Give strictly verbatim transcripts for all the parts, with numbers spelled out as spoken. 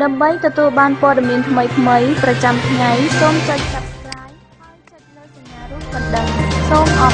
Đầm tụi ban po đầm miền thay thay,ประจำ ngày, xôm chân chặt trái, chân lơ chân nhà rút phần đầm, xôm ọp.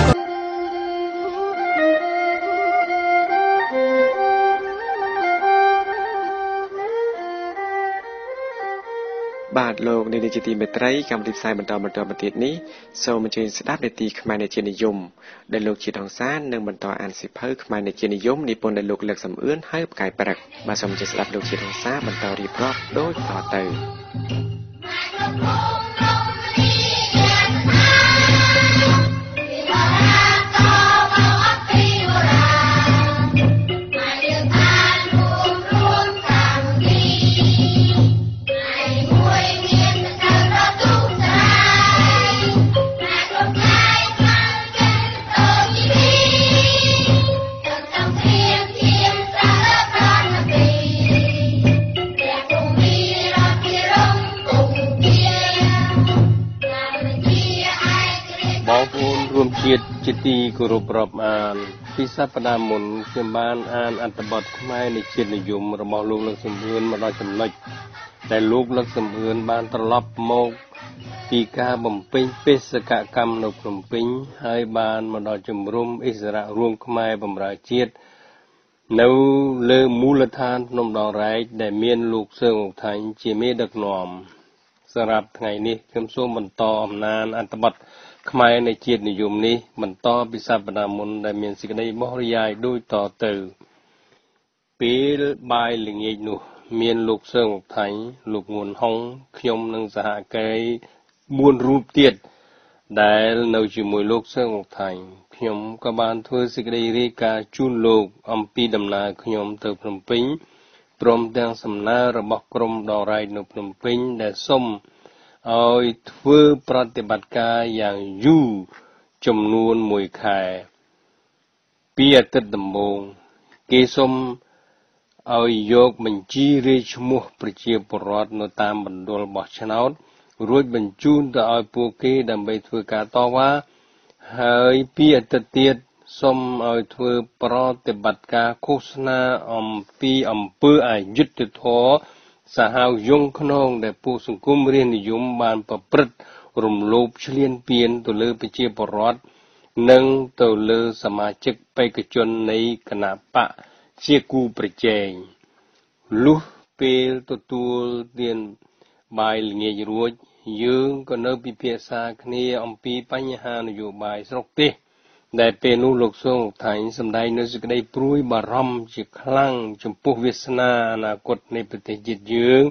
Bạn lô nên chỉ tìm thấy cam điệp sai mình tàu mình tàu mình tiệt ní, sau mình chơi đáp để tì khmai này chơi dùng, đại lục chỉ thằng sát nâng mình tàu ăn xịt hơi khmai này chơi dùng, đi pon đại lục lực sầm ướn hơi cài bạc, mà xong chơi đáp lục chỉ thằng sát mình tàu đi prop đối tàu từ. Chiti Kurupram an Pisa Padamun Kimban an at the bot my Nichinum Ramoluk Sumbuan Madacham Lake. They look like some urn bantalop moke Tika Bumping Pisaka Kam no Pumping Hai Ban Madacham Room Isra Room Khmai Bumra Chit No Le Mulatan Nom Dong Right, the mean look so time Jimmy Duck Norm Sarap Tiny Kim So Mantom Nan at the bot. ขมายในជាតិនិយមនេះបន្តពិសាបណាមុនដែលមានសេចក្តីមហិយាយដោយតទៅពេល ឲ្យធ្វើប្រតិបត្តិការយ៉ាងយូរចំនួនមួយខែពីអតីតដំបូងគេសូមឲ្យយកបញ្ជីរាជឈ្មោះប្រជាពលរដ្ឋនៅតាមបណ្ដុលបោះឆ្នោតរួចបញ្ជូនទៅឲ្យពួកគេដើម្បីធ្វើការតវ៉ាហើយពីអតីតទៀតសូមឲ្យធ្វើប្រតិបត្តិការឃោសនាអំពីអំពើអយុត្តិធម៌ សហោយយងក្នុងដែលពូសង្គមរៀននិយមបានប្រព្រឹត្តរំលោភឈ្លានពានទៅលើប្រជាពលរដ្ឋនិងទៅលើសមាជិកបេក្ខជននៃគណៈបកជាគូប្រជែងលុះពេលទទួលទានបាយល្ងាចរួចយើងក៏នៅពិភាក្សាគ្នាអំពីបញ្ហានយោបាយស្រុកទេសដែលពេលនោះ លោកសោកថៃសម្ដែងនៅសេចក្តីព្រួយបារម្ភជាខ្លាំងចំពោះវាសនាអនាគតនៃប្រទេសជាតិយើង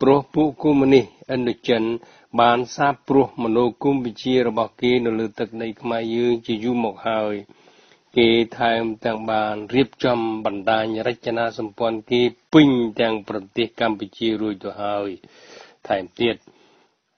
ព្រោះពួកកុម្មុយនីសឥណ្ឌូចិនបានសាបព្រោះមនោគមវិជ្ជារបស់គេនៅលើទឹកនៃខ្មែរយើងជាយូរមកហើយគេថែមទាំងបានរៀបចំបណ្ដាញរចនាសម្ព័ន្ធគេពេញទាំងប្រទេសកម្ពុជារួចទៅហើយថែមទៀត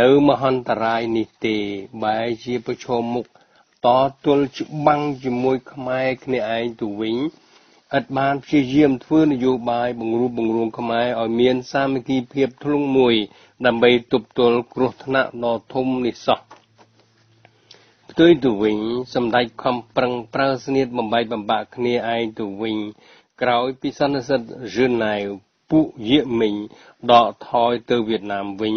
នៅមហន្តរាយនេះទេបែរជាប្រឈមមុខតទល់ច្បាំងជាមួយខ្មែរគ្នាឯងទៅវិញ អត់បានព្យាយាមធ្វើនយោបាយបង្រួបបង្រួមខ្មែរឲ្យមានសាមគ្គីភាពធ្លុងមួយដើម្បីទប់ទល់គ្រោះថ្នាក់ដ៏ធំនេះសោះផ្ទុយទៅវិញសម្ដេចខំប្រឹងប្រើស្នៀតបំបែកបំបាក់គ្នាឯងទៅវិញក្រោយពីសន្និសិទយូណែវពួកយេមិញដកថយទៅវៀតណាមវិញ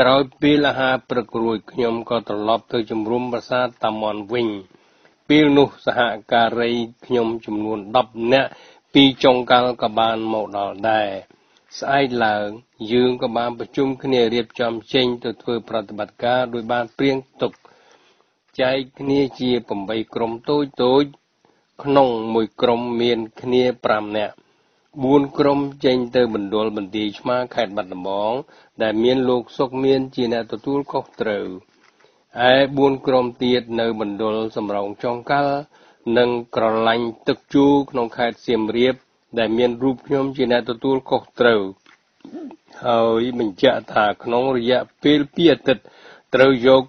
ក្រោយពេលអាហារប្រករួយខ្ញុំក៏ត្រឡប់ទៅជំរំប្រាសាទតាមាន់វិញពេលនោះសហការីខ្ញុំចំនួន ដប់នាក់ពីចុងកាលកបានមកដល់ដែរ Sai lợn dương có ban bổ chung khné riệp chom chênh tự thưa prattibat ka đuôi ban prieng tuk chai khné chia tám krom toj toj knong một krom mien khné năm nẻo bốn krom chênh tự bẩn đol bẩn ti chma khaet bat lambong đai mien lok suk mien chi nẻo tutul khos treu ai bốn krom tiet neu bẩn đol samrong chong kal nâng cỏ lành tực chu nông khai xiêm riệp đại miền rụp nhom chỉ là tuột cột trâu hồi mình chạ thả nông rịa pil pia tật trâu dọc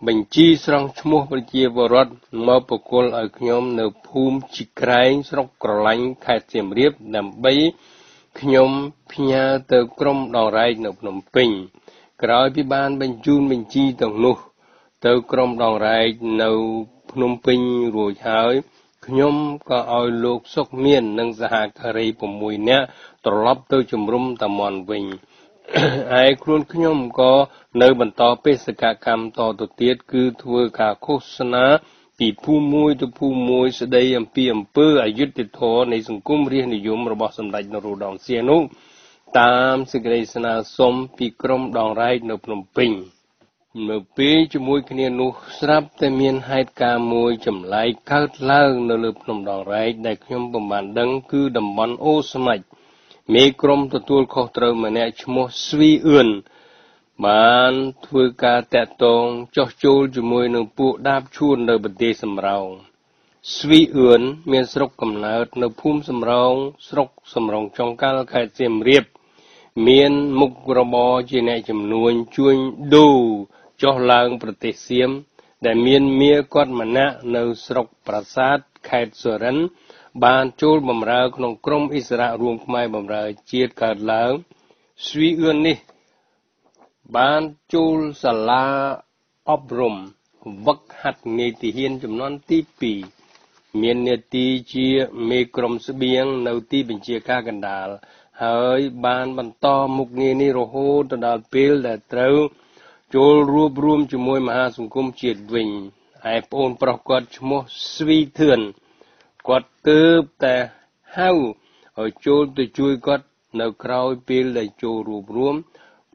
mình chi song mua bên kia vào rót mò bọc cồn ở nhom nở phum chỉ cày song cỏ lành khai xiêm riệp nằm bấy nhom pia từ crom đỏ rai nở nồng pình cõi pi ban bên chun mình chi tầng nu từ crom đỏ rai nở nông pin rồi hỏi nhóm có ao lục sóc miên nâng ra cày bùm mùi nè tróp tới chùm rung tầm mòn bình ai luôn nhóm có nơi bận to pê sê cả cam to tổ tiết cứ thua cả khúc sná bị phu mùi từ phu mùi sẽ đây em pi em pơ ai dứt tiệt thọ này dùng cung riêng để dùng robot sầm đạch nó rù đòn xe nung tam sê gây sná xóm pi crom đòn rai nộp nộp bình một bên chụp mũi kia nụ sáp tây miền hai ca mũi chậm lại cắt lao nở lụp nồng đỏ rải đại nhom bầm bàn đắng cứ đầm bắn ô sậy mê crom tụt tuột khâu trâu mà nè chụp mũi suy ươn bàn thưa ca tẹt tông cho chôn chụp mũi nụ bộ đáp chuôn nở bật tê sầm rau suy ươn miền sọc cầm nát nở phum sầm rau sọc sầm rong trong ca khai xem riệp miền mục robot chỉ nè chụp nuôi chuôn đu cho làngประเทศเสียมแต่เมียนเมียกอดมันนะในสระปราสาทเขตสวรรค์บ้านโจลบำราขนมกรมอิสระรวมขมายบำราเจียดขาดลางสวีเอือนนี่บ้านโจลสลาอบรมวักหัดเนติเฮียนจำนวนที่ปีเมียนเนติเจียเมกรมเสบียงในที่เป็นเจียข้ากันดาลเฮ้ยบ้านบรรทอมุกเนนิโรโฮตดาลเปลแต่เต้าโจลรวบรวมจมวยมหาสงคมเฉียดวิ่งไอ้ปนประกอบจมวยสวีเถื่อนกอดเติบแต่เฮาไอ้โจลจะช่วยกอดในคราวเปลี่ยนเลยโจลรวบรวมป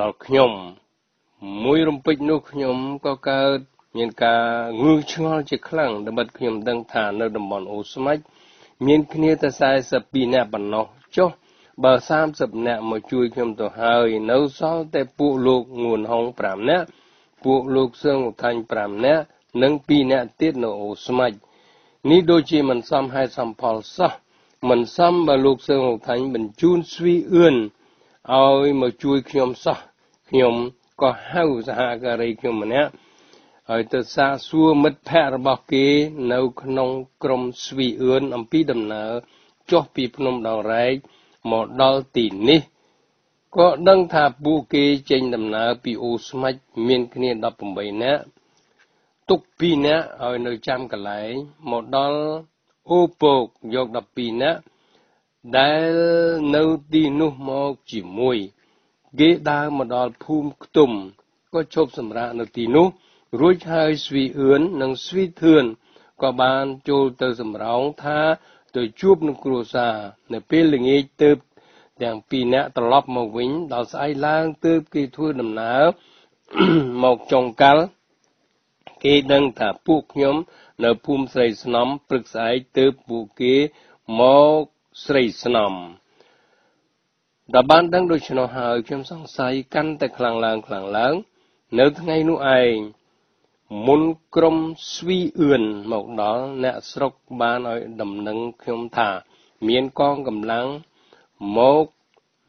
ดอกยมมุยรำพิจนุกยมก็เกิดเงินกาเงื้อช่อจะคลั่งดับบัดยมดังฐานในดับบอลโอสมัยเมียนคเนตใส่สปีแนบันนอจ้อบ่สามสิบแนวมาช่วยขยมตัวเฮยเนื้อซอสแต่ปูลูกงูนห้องปรามเนี่ยปูลูกเสื่องไทยปรามเนี่ยนั่งปีเนี่ยติดโนโอสมัยนี่โดยจีมันซ้ำให้ซ้ำพอซะมันซ้ำบ่ลูกเสื่องไทยมันจูนสวีเอื้อนเอามาช่วยขยมซะขยมก็เฮาสหกรีขยมเนี่ยไอ้ตัวซาซัวมัดแพรบอกเกเนื้อขนมกลมสวีเอื้อนอัมพีดำเนื้อจ่อปีพนมดาวไรmột đôi tình ní có đăng tháp bu kê trên đầm nở piu smach miền kia đập bầm bầy nè tục pi nè ở nơi chăm cả lại một đôi ô bộc dọc đập pi nè đai nâu ti nu mò chỉ mùi ghế đa một đôi phum tùm có chộp sầm ra nâu ti nu rối hai suy ướn nâng suy thườn có bàn trôi từ sầm ráo thaโดยจูบนุกรูซาในเปลืองเอเติบแต่งปีนี้ตลอดมาวิ่งดาวสายล่างเติบกี่ทั่วดำหนาวหมอกจงกัลกี่ดังถ้าพวกยมในภูมิใส่สนามปรึกษาเติบบุกี้หมอกใส่สนามดาบันดังโดยชนหาเชื่อมสังสายกันแต่คลังล่างคลังล่างเนื้อไงนู่ไอมุนกรมสวีเอือนหมอกดอแนะสรกบานอ้อยดำนังขยมถาเมียนกองกำลังหมอก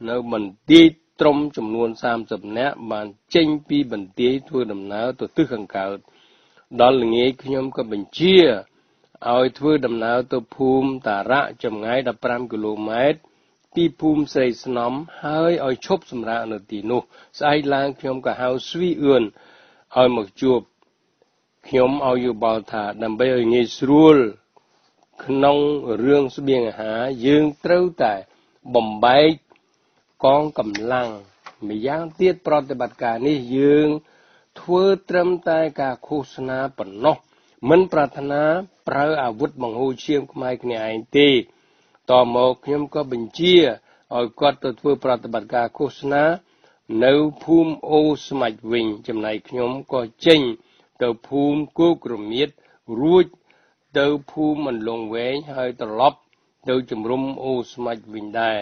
เนื้อบันตีตรมจำนวนสามสิบแนะบานเจงปีบันตีทั่วดำน้าตัวตื้อขังเก่าดอนหลีขยมก็บันเชียอ้อยทั่วดำน้าตัวภูมิตาระจำง่ายดับปรามกิโลเมตร Pi pum say snom hai oi chop sum ra nợ tì nô sai lang khiom cả hao suy ươn oi mặc chuột khiom oi u bảo thả đầm bay oi nghe srul nong rương su biên há dương trâu tại bầm bay con cầm lăng mày giang tiết pro tây bạt cả ní dương thưa trâm tai cả khô sna bẩn nọ mình pratana prau à vút bằng hô chiêm của mai cái này tìต่อมาខ្ញុំក៏បញ្ជាឲ្យគាត់ទៅធ្វើប្រតិបត្តិការឃោសនានៅភូមិអូស្មាច់វិញចំណែកខ្ញុំក៏ចេញទៅភូមិគោក្រមៀតរួចទៅភូមិអន្លង់វែងហើយត្រឡប់ទៅជំរំអូស្មាច់វិញដែរ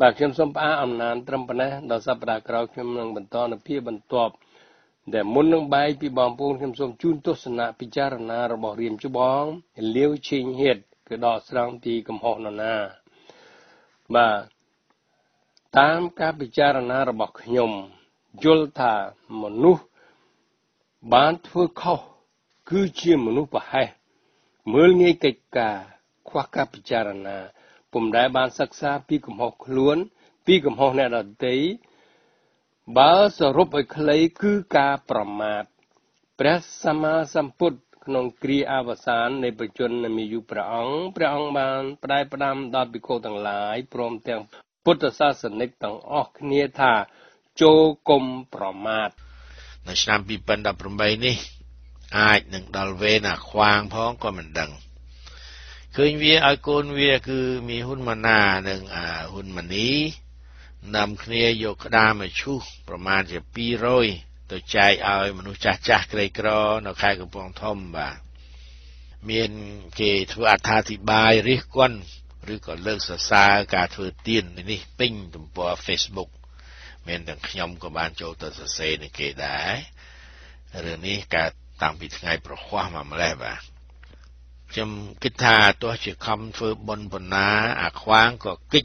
បាទខ្ញុំសូមផ្អាកអំណានត្រឹមប៉ុណ្ណេះដល់សប្តាហ៍ក្រោយខ្ញុំនឹងបន្តនៅភាគបន្ទាប់ដែលមុននឹងបាយពីបងប្អូនខ្ញុំសូមជូនទស្សនៈពិចារណារបស់រៀមច្បងលាវឈីងហេតCái đó sáng thì cầm hồn nó nà. Và tám các bí chá rana ra bọc nhầm dôl thà mà nụ bán thua khâu cứ chia mà nụ bà hai. Mới nghe kịch cả khoa các bí chá rana. Bùm đáy bán sắc xa bí cầm hồn luôn. Bí cầm hồn này là đấy. Bá sở rộp ấy lấy cứ ca bà mạt. Prá sa ma sam put.ក្នុងគ្រាអវសាននៃបច្ចុប្បន្នមានយុព្រះអង្គព្រះអង្គបានផ្ដាយផ្ដាំដល់ភិក្ខុទាំងឡាយព្រមទាំងពុទ្ធសាសនិកទាំងអស់គ្នាថាចូលកុំប្រមាទនៅឆ្នាំពីរពាន់ដប់ប្រាំបីនេះអាចនឹងដល់វេនអាខ្វាងផងក៏មិនដឹងឃើញវាឲ្យកូនវាគឺមីហ៊ុនម៉ាណានិងអាហ៊ុនម៉ានីនាំគ្នាយកក្តារមកឈូសប្រមាទជាពីររយទៅចែកឲ្យមនុស្សចាស់ចាស់ក្រីក្រនៅខេត្តកំពង់ធំបាទមានគេធ្វើអត្ថាធិប្បាយរិះគន់ឬក៏លើកសរសើរការធ្វើទាននេះពេញទំព័រ Facebook មានទាំងខ្ញុំក៏បានចូលទៅសរសេរនឹងគេដែររឿងនេះកើតតាំងពីថ្ងៃប្រហ័សមកម្លេះបាទខ្ញុំគិតថាទោះជាខំធ្វើបុណ្យប៉ុណ្ណាអាខ្វាងក៏គិត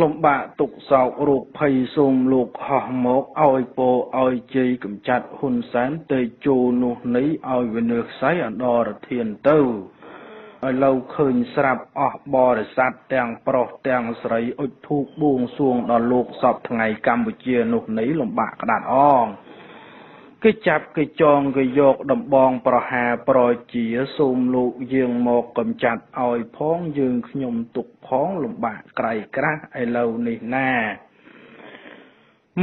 លំបាកទុក្ខសោករោគភ័យសូមលោកហោះមកឲ្យពោឲ្យជ័យកំចាត់ហ៊ុនសែនទៅជោនោះនេះឲ្យវិនឿខ្សែអន្តរធានទៅឲ្យឡូវឃើញស្រាប់អស់បរិស័ទទាំងប្រុសទាំងស្រីអុជធូបបួងសួងដល់លោកសពថ្ងៃកម្ពុជានោះនេះលំបាកក្តាត់អងគេចាប់គេចងគេយកដំបងប្រហាប្រជាសូមលោកយើងមកកំចាត់ឲ្យផងយើងខ្ញុំទុកផងលំបាកក្រៃក្រាស់ឥឡូវនេះណា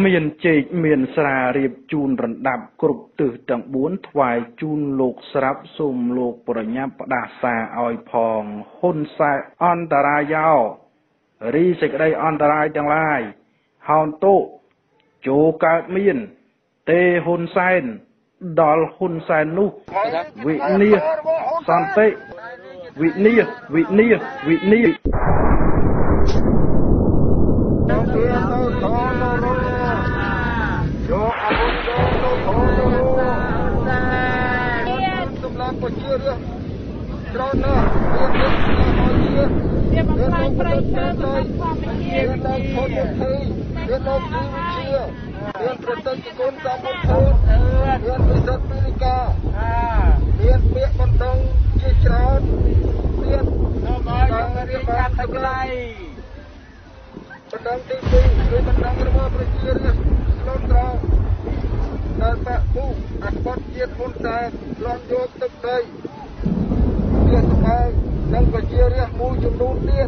មានជែកមានស្រារៀបជូនរំដាប់គ្រប់ទិសទាំងបួនថ្វាយជូនលោកស្រាប់សូមលោកប្រញាប់ផ្ដាសាឲ្យផងហ៊ុនសែនអន្តរាយោរីសេចក្តីអន្តរាយទាំងឡាយហោនតុចូលកើតមានទេហ៊ុនសែនដល់ហ៊ុនសែននោះវិនិច្ឆ័យសន្តិវិនិច្ឆ័យវិនិច្ឆ័យវិនិច្ឆ័យត្រង់នោះវាមកឡើងប្រៃទៅតាមធម្មជាតិទៅធំទៅវាទៅជាវាប្រតិទិគុណតាមមុខទៅវាពិសិដ្ឋពីកាអាមានពាក្យបណ្ដងជាច្រើនទៀតនៅមកយើងរៀបការទៅខ្លៃបណ្ដងទីពីរគឺបណ្ដងរបស់ប្រជារាស្ត្រស្លន់ត្រង់ដល់បាក់គូអស្បតជាតិហ៊ុនតែឡងយកទឹកដីវាស្បែកនិងប្រជារាស្ត្រមួយចំនួនទៀត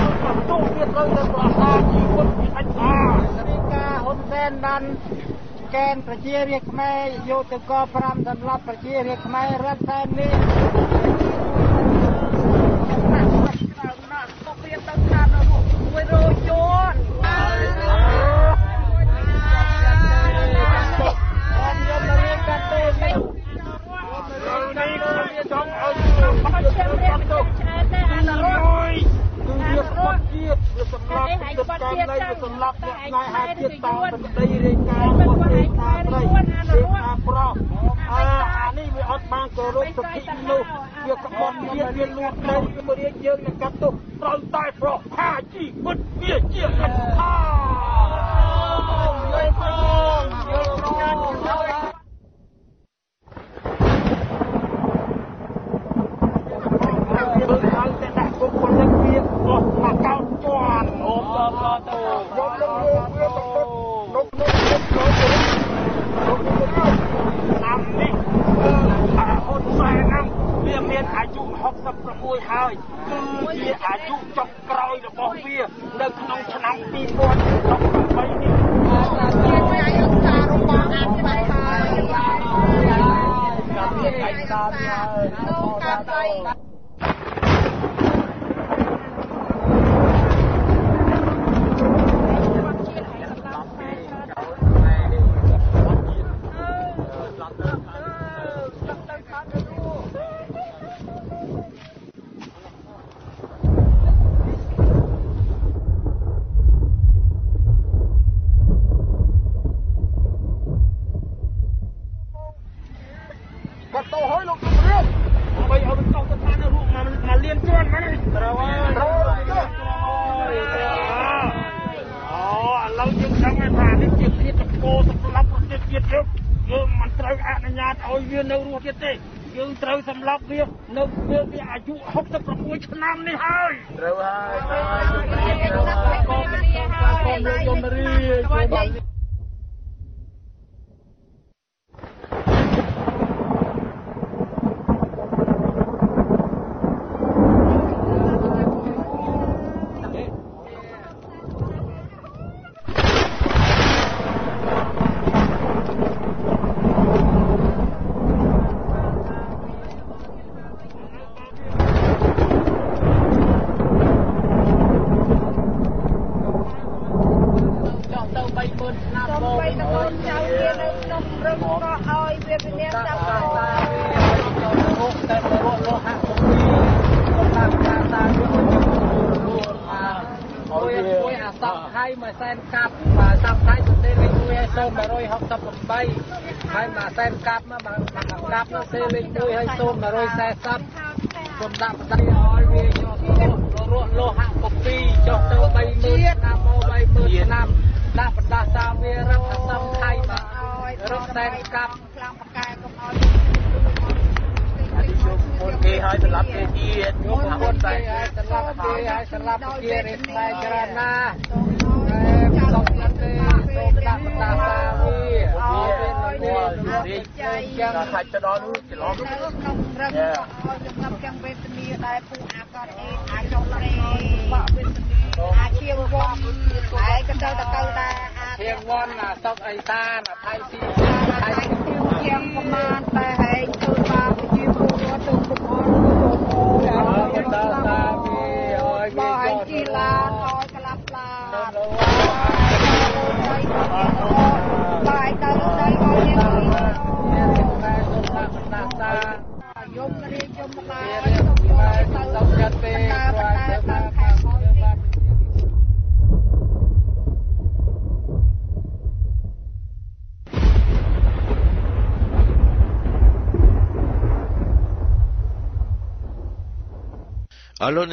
ិទៅទូវាត្រូវតែប្រសាជីវិតវិអិច្ឆាស្រីកាហ៊ុនសែនបាន แกนประเชียเรียกไม่อยู่ถึงก็พรำสำหรับประเชียเรียกไม่รัฐบาลนี้เอาล่ะในเ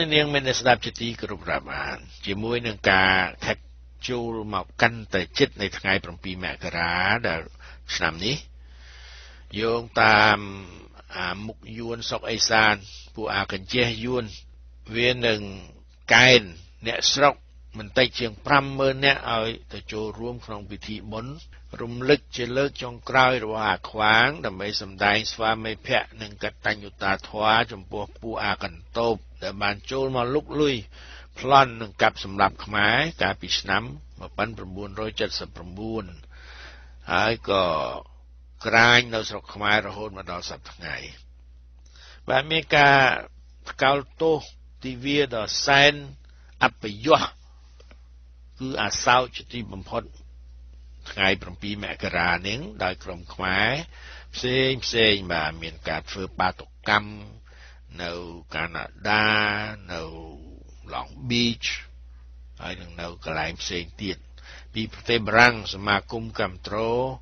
นียงเมนสดาบจิตีกรุบราบานจิมวยนังกาแท็กจูหมอกกันแต่จิตในทางไอ้ปรมปีแมกราดาวสนามนี้โยงตามมุกยวนสกไอซานผู้อาเกนเจยวนเวียนหนึ่งไกน์เนี่ยสกมันไตเชียงพรำเมินเนี่ยเอาแต่จูร่วมครองพิธีมนรุมลึกเจเลิกจงกล้าวหรือว่าขวางแต่ไม่สำได้สวาไม่แพะหนึ่งกัดตันอยู่ตาทว้าจมปวกผู้อาเกนโตแต่บานโจลมาลุกลุยพลอนหนึ่งกับสำหรับขมายกาปิชน้ำมาปั้นประมูลร้อยเจ็ดสิบประมูล Hãy có crai nó sọc khmai ra hôn mà đó sắp ngày. Và mấy ca cao tố tí vía đó xanh áp bởi dọa. Cứ à sao cho tí bầm hốt. Ngày bằng bí mẹ cà ra nếng đòi cổng khmai. Xênh xênh mà miền cà phơ ba tục căm. Nâu Canada, nâu Long Beach. Hãy nâng nâu cà lại xênh tiết. Vì Thế Brăng mà cung cầm trô.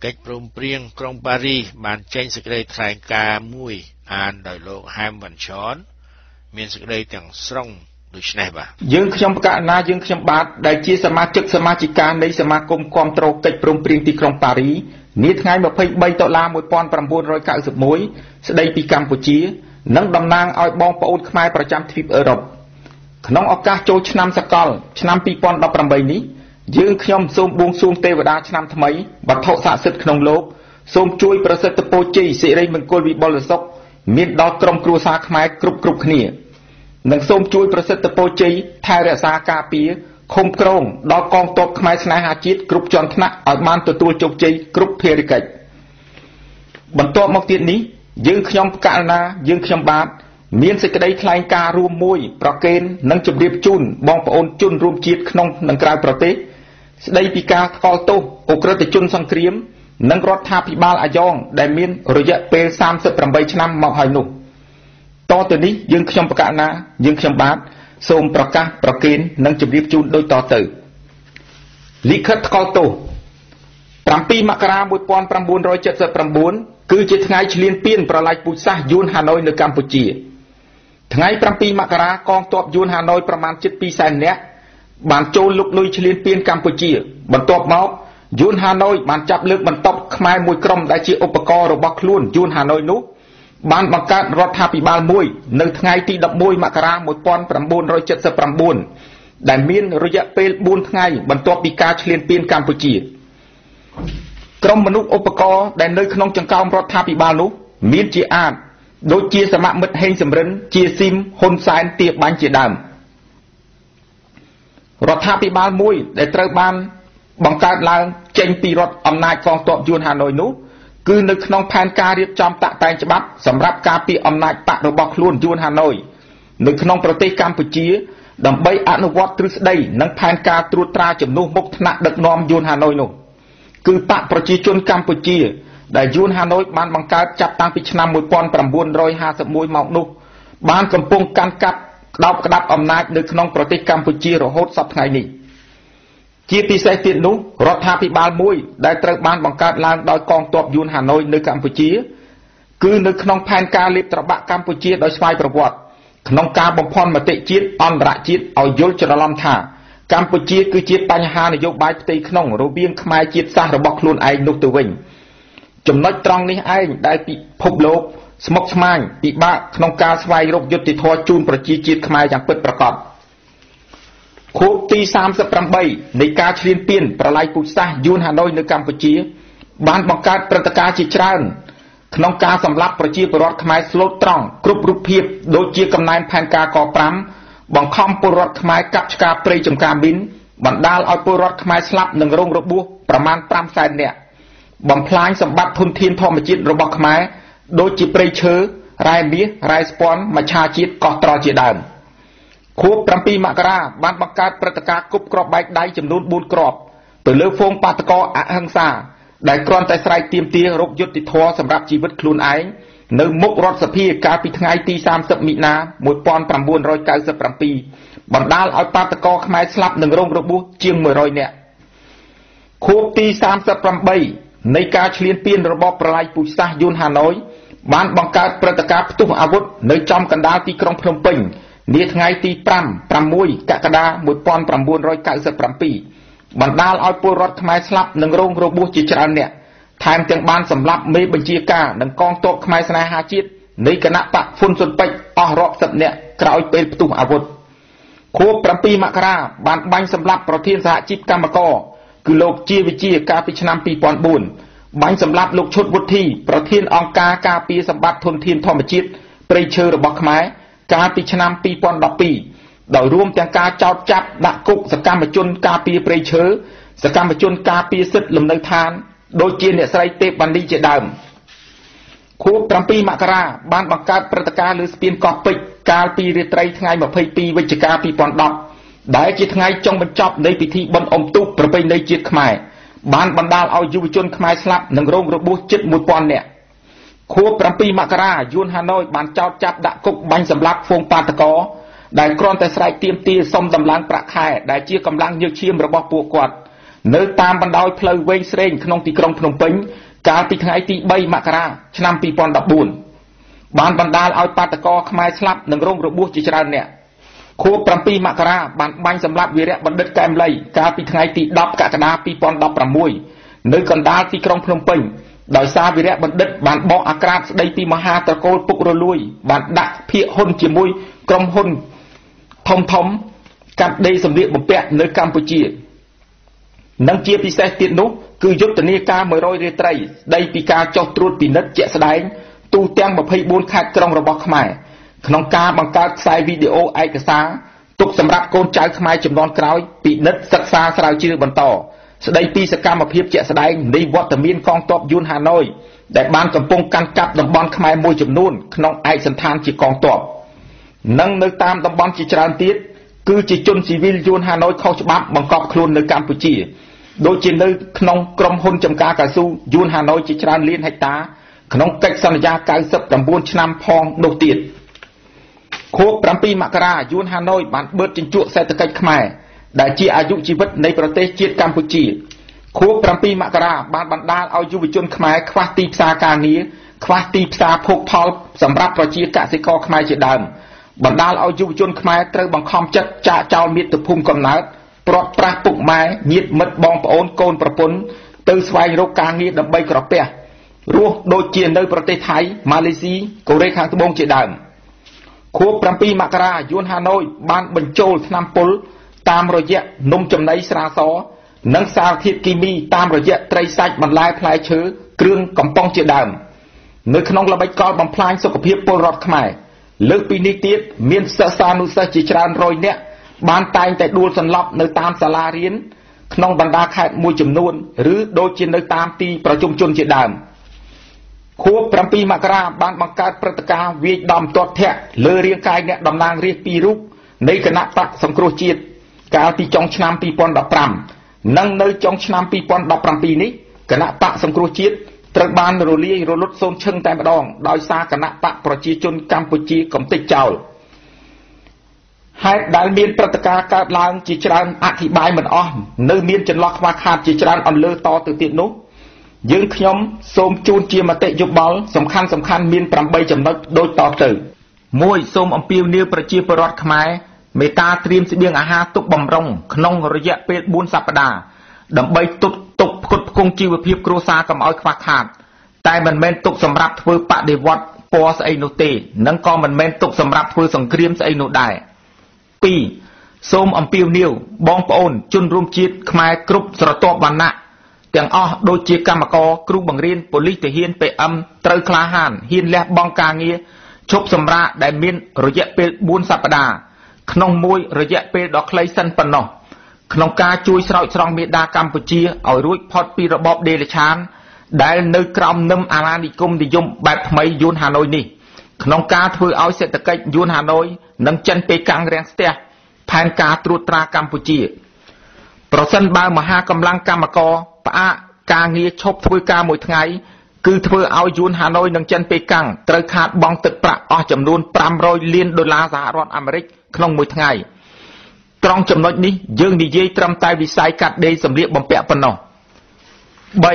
Cách bồm priêng trong Paris bàn tranh sự đầy thải ca mùi an đời lộ ham vần chón miền sự đầy chẳng song được này bà dương trong cả na dương trong bát đại chi sâm ma chức sâm ma chỉ can đấy sâm ma cung cầm trô cách bồm priêng ti trong Paris nít ngay mà phê bay tọt la một pon pram buôn rồi cạo sụp mối sự đầy pi cam của chí nâng đầm nang oi bong paul khmaiประจำทวีปEurope nông ốc cá châu năm sắc col năm pi pon đập pram bay ní dương khiom xôm buông xôm tê và đa năm thầm ấy và thọ xạ sứt không lốp xôm chuiประเสริฐโปจีสิริมงคลวิบลศกมีดอกกรมครูซาขมายกรุบกรุบขี้หนังส้มช่วยประเสริฐโปจีไทยรักษากาปีคมกรงดอกกองตกขมายสนายหาจิตกรุบจอนธนะออกมันตัวตัวจงจีกรุบเพริกัยบรรโตมกตินี้ยืงkhiomกาณายืงkhiมบาทมีนสิกระไดทลายการรวมมวยประเกณฑ์หนังจุบเรียบจุนบองปะอนจุนรวมจิตขนมหนังกลายประเทศได้ปีกาคอตุอุกฤษจุนสังเครียมนังรถทาพิบาลอายองได้มีนระยะเปสามสิบแปดใบชนะมอหอยหนุ่มต่อตัวนี้ยึงขยมประกาศนายึงขยมบาทส่งประกาศประเกณฑ์นังจุบเรียบจุนโดยต่อตื่อลิขิตคอตุปรำปีมกราบุตรปอนปรำบุญรอยเจ็ดสิบปรำบุญคือจิตไงเฉลียนเปียนประไลปุษะยูนฮานอยในกัมพูชีไงปรำปีมกรากองตบยูนฮานอยประมาณเจ็ดปีแสนเนี้ยบานโจลุกลุยเฉลียนเปียนกัมพูชีบรรทบม็อบยูนฮานอยบานจับเลือกบรรทบขมายมวยกรมได้ชี้อุปกรณ์ระบบคลุ่นยูนฮานอยนุบานบังการรถทับปีบาลมวยในไงที่ดับมวยมกราหมดปอนปรำบุญรอยเจ็ดสิบปรำบุญได้มีนระยะเปลบุญไงบรรทบปีกาเฉลียนเปียนกัมพูชีกรมมนุษย์อุปกรณ์ได้เนยขนมจังเก้ารถทับปีบาลนุมีนจีอาดโดยจีสมะมิดเฮงสำเริญจีซิมฮนไซน์เตียบันจีดำรถทับปีบาลมุยได้เติร์บันบังการลางเจงปีรถอำนาจกองตบยูนฮานอยนุคือเนยขนมแผนการเรียบจำตะแตงฉบับสำหรับการปีอำนาจปะระบบล้วนยูนฮานอยเนยขนมประเทศกัมพูชีดำใบอนุวัตทฤษฎีนังแผนการตรวจตราจำนวนมุกธนะดักนอมยูนฮานอยนุคือปะประชีชนกัมพูชีได้ยูนฮานอยบ้านบังการจับตั้งพิชนามมวยปอนประมวลรอยหาสมวยเมาหนุบ้านกำปงการกับดาวกระดับอำนาจในขนมประเทศกัมพูชีโรโฮสับไงนี่จีปีเซตินุรถทาพิบาลมวยได้ตระบ้านบังการลางโดยกองตบยูนฮานอยในกัมพูชีคือในขนมแผนการลิบตระบะกัมพูชีโดยสไฟประวัติขนมการบ่มพรมาเตจิตอันระจิตเอายุจระลำธากัมพูชีคือจิตปัญหาในยกใบปฏิขนมโรเบียงขมายจิตสร้างระบบคลุนไอหนุตัวเองจมน้อยตรองนี้ไอ้ได้ปีพบโลกสมกสมายปีบ้าขนมกาสไวรบยุติทอจูนประจีจิตขมายอย่างเปิดประกอบโคตีสามสปรัมใบในกาเชียนเปียนประไลปุษะยูนฮานอยในกัมพูชีบ้านบังการประตกาจิตรันขนมกาสำลักประจีประรอดขมายสโลตรองกรุบรูปเพียบโดยจีกำนายแผนกากอปรัมบังคับปุรดขมายกับชกาเปรย์จมการบินบังดาลเอาปุรดขมายสลับหนึ่งรงระบุประมาณตามแสนเนี่ยบังพลายสมบัติทุนทีนทอมจิตระบบขมายโดยจิเปรย์เชื้อรายเบี้ยรายสปอนมาชาจิตกอตรอจิตดำคูบปรำปีมกราบ้านบังการประกาศกรุบกรอบใบได้จำนวนบุญกรอบตัวเลือกฟงปาตกออหังซาได้กรอนแต่ใส่เตรียมเตียรบยุติทอสำหรับชีวิตคลุนไอในมุกรถสพีการปิดไงตีสามสิบมินาหมดปอนปรำบุญรอยเก้าสิบปรำปีบังดาลเอาปาตกอขมายสลับหนึ่งรงระบุเจียงมวยรอยเนี่ยคูบตีสามสิบปรำใบในการเฉลี่ยเปลี่ยนระบบประไลปุษะยูนฮานอยบ้านบังการประตกาประตูอาวุธในจอมกันดาตีกรองพนมเป่งเนื้อไงตีปรำปรำมวยกะกระดาหมดปอนปรำบุญรอยเก้าสิบปรำปีบังดาลเอาปุรดขมายสลับหนึ่งรงระบุจิตรันเนี่ยแทนจังบ้านสำรับเมบัญชีกาหนังกองโต๊ะขมายสนายหาจิตในคณะปะฟุนสนไปอรอบสับเนี่ยกล่าวเป็นประตูอาวุธโคบปรำปีมกราบ้านบังสำรับประเทศสหจิตกรรมกอคือโลกจีวิจีการพิชนามปีปอนบุญบังสำรับโลกชดวุฒิประเทศองกากาปีสมบัติทนทีนทอมจิตเปรย์เชอระบบขมายการพิชนามปีปอนดอกปีโดยรวมแต่การเจ้าจับดักกุกสกรรมจุนกาปีเปรย์เชอสกรรมจุนกาปีซึดลมในทาน đôi chiên để say tê bàn đi chệ đầm khu trăm pi mạ cara ban bằng cát prataka lưới spin cọp pịch cà pi để trai thay mà phê pi với chè cà pi còn đọc đại chè thay trong bên chọp đây bị thi bận ông tu pratay đây chè khmai ban ban đào ao du chôn khmai slap nâng rong robot chết một con nè khu trăm pi mạ cara yun hanoi ban chào chạp đã cục bánh sầm lắc phong pa ta có đại con tại say tiêm tia xong dầm láng bạc khai đại chia cầm láng như chiêm rồi bọc buộc quạt nơi tam ban đào plei vây sren không tì krong phnom penhการปีทั้งไอตีใบมะกราชนำปีปอนดับบุญบานบรรดาเอาปาตะกอขมายสลับหนึ่งร่องระบุจิจารเนี่ยโคปรำปีมะกราบานบังสำหรับวิระบันเด็ดแกมเลยการปีทั้งไอตีดับกะกระดาปีปอนดับประมุยนึกกันดาที่กรองพนมเป็นโดยซาวิระบันเด็ดบานบ่ออากาศได้ปีมหาตะโกปุกรลุยบานดักเพียหุ่นจีมุยกรองหุ่นทมทมการได้สำเร็จบุปเปะในกัมพูชีนังเจียพิเศษติดนุคือยุติเนกาเมรอยเรตรได้ปีกาจอตรูดปีนัดเจสไดตูเตียงมาพยบุญขาดกรองระบบขมายขนมกาบังการใส่วิดีโอไอกระซ้าตกสำรับโกนใจขมายจำนวนกล้วยปีนัดสักซาสลายชื่อบรรทอได้ปีสกามาเพียบเจสไดในวัตมินกองตบยุนฮานอยแต่บ้านกำปงการจับดำบอลขมายมวยจำนวนขนมไอสันทานจีกองตบนั่งนึกตามดำบอลจีจารติดคือจีจุนซีวิลยุนฮานอยเข้าฉบับบังกอบคลุนในกัมพูชีโดยจีนเลยขนมกรมหุ่นจำกากระซูยูนฮานอยจิตรันเลียนไฮตาขนมเก็กสัญญาการสับตำบลชนำพองโดดเดี่ยวโคปรำปีมกรายูนฮานอยบานเบิดจินจุเศรษฐกิจขมายได้จีอายุชีวิตในประเทศจีนกัมพูชีโคปรำปีมกราบานบรรดาเอายุวิจนขมายคว้าตีปซาการนี้คว้าตีปซาพกพอลสำหรับประชีกสิกรขมายจีดำบรรดาเอายุวิจนขมายเติมบังคอมจัดจ่าเจ้ามีตุภูมิกำนัดปลอดปราปุกไม้หยิบมัดบองปอนโกนประปนตื่นสวายรกางนี้ดับใบกระเปียรูโดยเจียนในประเทศไทยมาเลเซียเกาหลีข้างตะบงเจดามโคปรำปีมกรายุนฮานอยบ้านบรรโจลนำปุลตามรอยแยะนมจำในสราซอนังสาวทิพกิมีตามรอยแยะไตรไซด์มันลายพลายเชื้อเครื่องกำปองเจดามเนื้อขนมละใบกอลบำพลายสกปรกปลอดขมายเลือกปีนิติเมียนเซซานุเซจิจารนรอยเนี่ยบ้านตายแต่ดูสันหลับในตามสาราเรียนขนมบรรดาขายมวยจำนวนหรือโดยจีนในตามตีประชุมชนเจดามคู่ปรำปีมกราบ้านบังการประตการเวียดดำตัวแทะเลือเรียงกายเนี่ยดำนางเรียกปีรุกในคณะตักสังโครจิตการปีจองชนามปีปอนดับปรำนั่งในจองชนามปีปอนดับปรำปีนี้คณะตักสังโครจิตตระบานโรลีโรลดโซมเชิงแต่มาดองดอยซาคณะตักประชีชนกัมพูชีกำติเจ้าให้ดาเมียนประกาศการล้างจิจรันอธิบายเหมือนอ่อนเนื้อเมียนจนล็อกมาขาดจิจรันอ่อนเลือต่อตื่นเต้นนุ๊กยืงขยมโสมจูนเจียมเตะยุบบอลสำคัญสำคัญเมียนปรำใบจำนวนโดยต่อตื่นมวยโสมอัมพิวเนื้อประชีประรอดขมายเมตาเตรียมเสบียงอาหารตุกบำรงขนมระยะเป็นบุญสัปดาห์ดำใบตุกตุกขุดคงจีวเพียบครัวซากำเอาควาขาดแต่มันเมนตุกสำหรับเพื่อปฏิวัติปอสไอโนเตนั่งก็มันเมนตุกสำหรับเพื่อสังเครียมไอโนได้ปีโสมอัมพิวนิวบองปอนจุนรวมจิตขมายกรุบสระตบวันนะเตียงอ้อโดยเจียกรรมกรครูบังเรียนปลิตเฮียนไปอัมเตอร์คลาหันเฮียนและบองกาเงียชบสำราได้เมียนระยะเป็นบุญสัปดาห์ขนมมวยระยะเป็นดอกไคลสันปนอขนมกาจุยสระสรองเมดากัมพูชีเอารุ่ยพอดปีระบบเดลชานได้เนื้อกรอมนมอารานิกุมดิยมแบบไมยุนฮานอยนี่ขนมกาถือเอาเศรษฐกิจยุนฮานอยนั่งจันไปกลางแรงเสียแผนการตรวจตรากัมพูชีประสันบามหากำลังกรรมกรปะกางเงียชบทวีกาหมวยไงคือเธอเอายุนฮานอยนั่งจันไปกลางตระขาดบองตึกประออกจำนวนปรามรอยเลียนดอลลาร์สหรัฐอเมริกขนมหมวยไงตรองจำนวนนี้ยืงดีเย่ตรำไตวิสัยกัดเดย์สำเร็จบำเพ็ญปนอใบ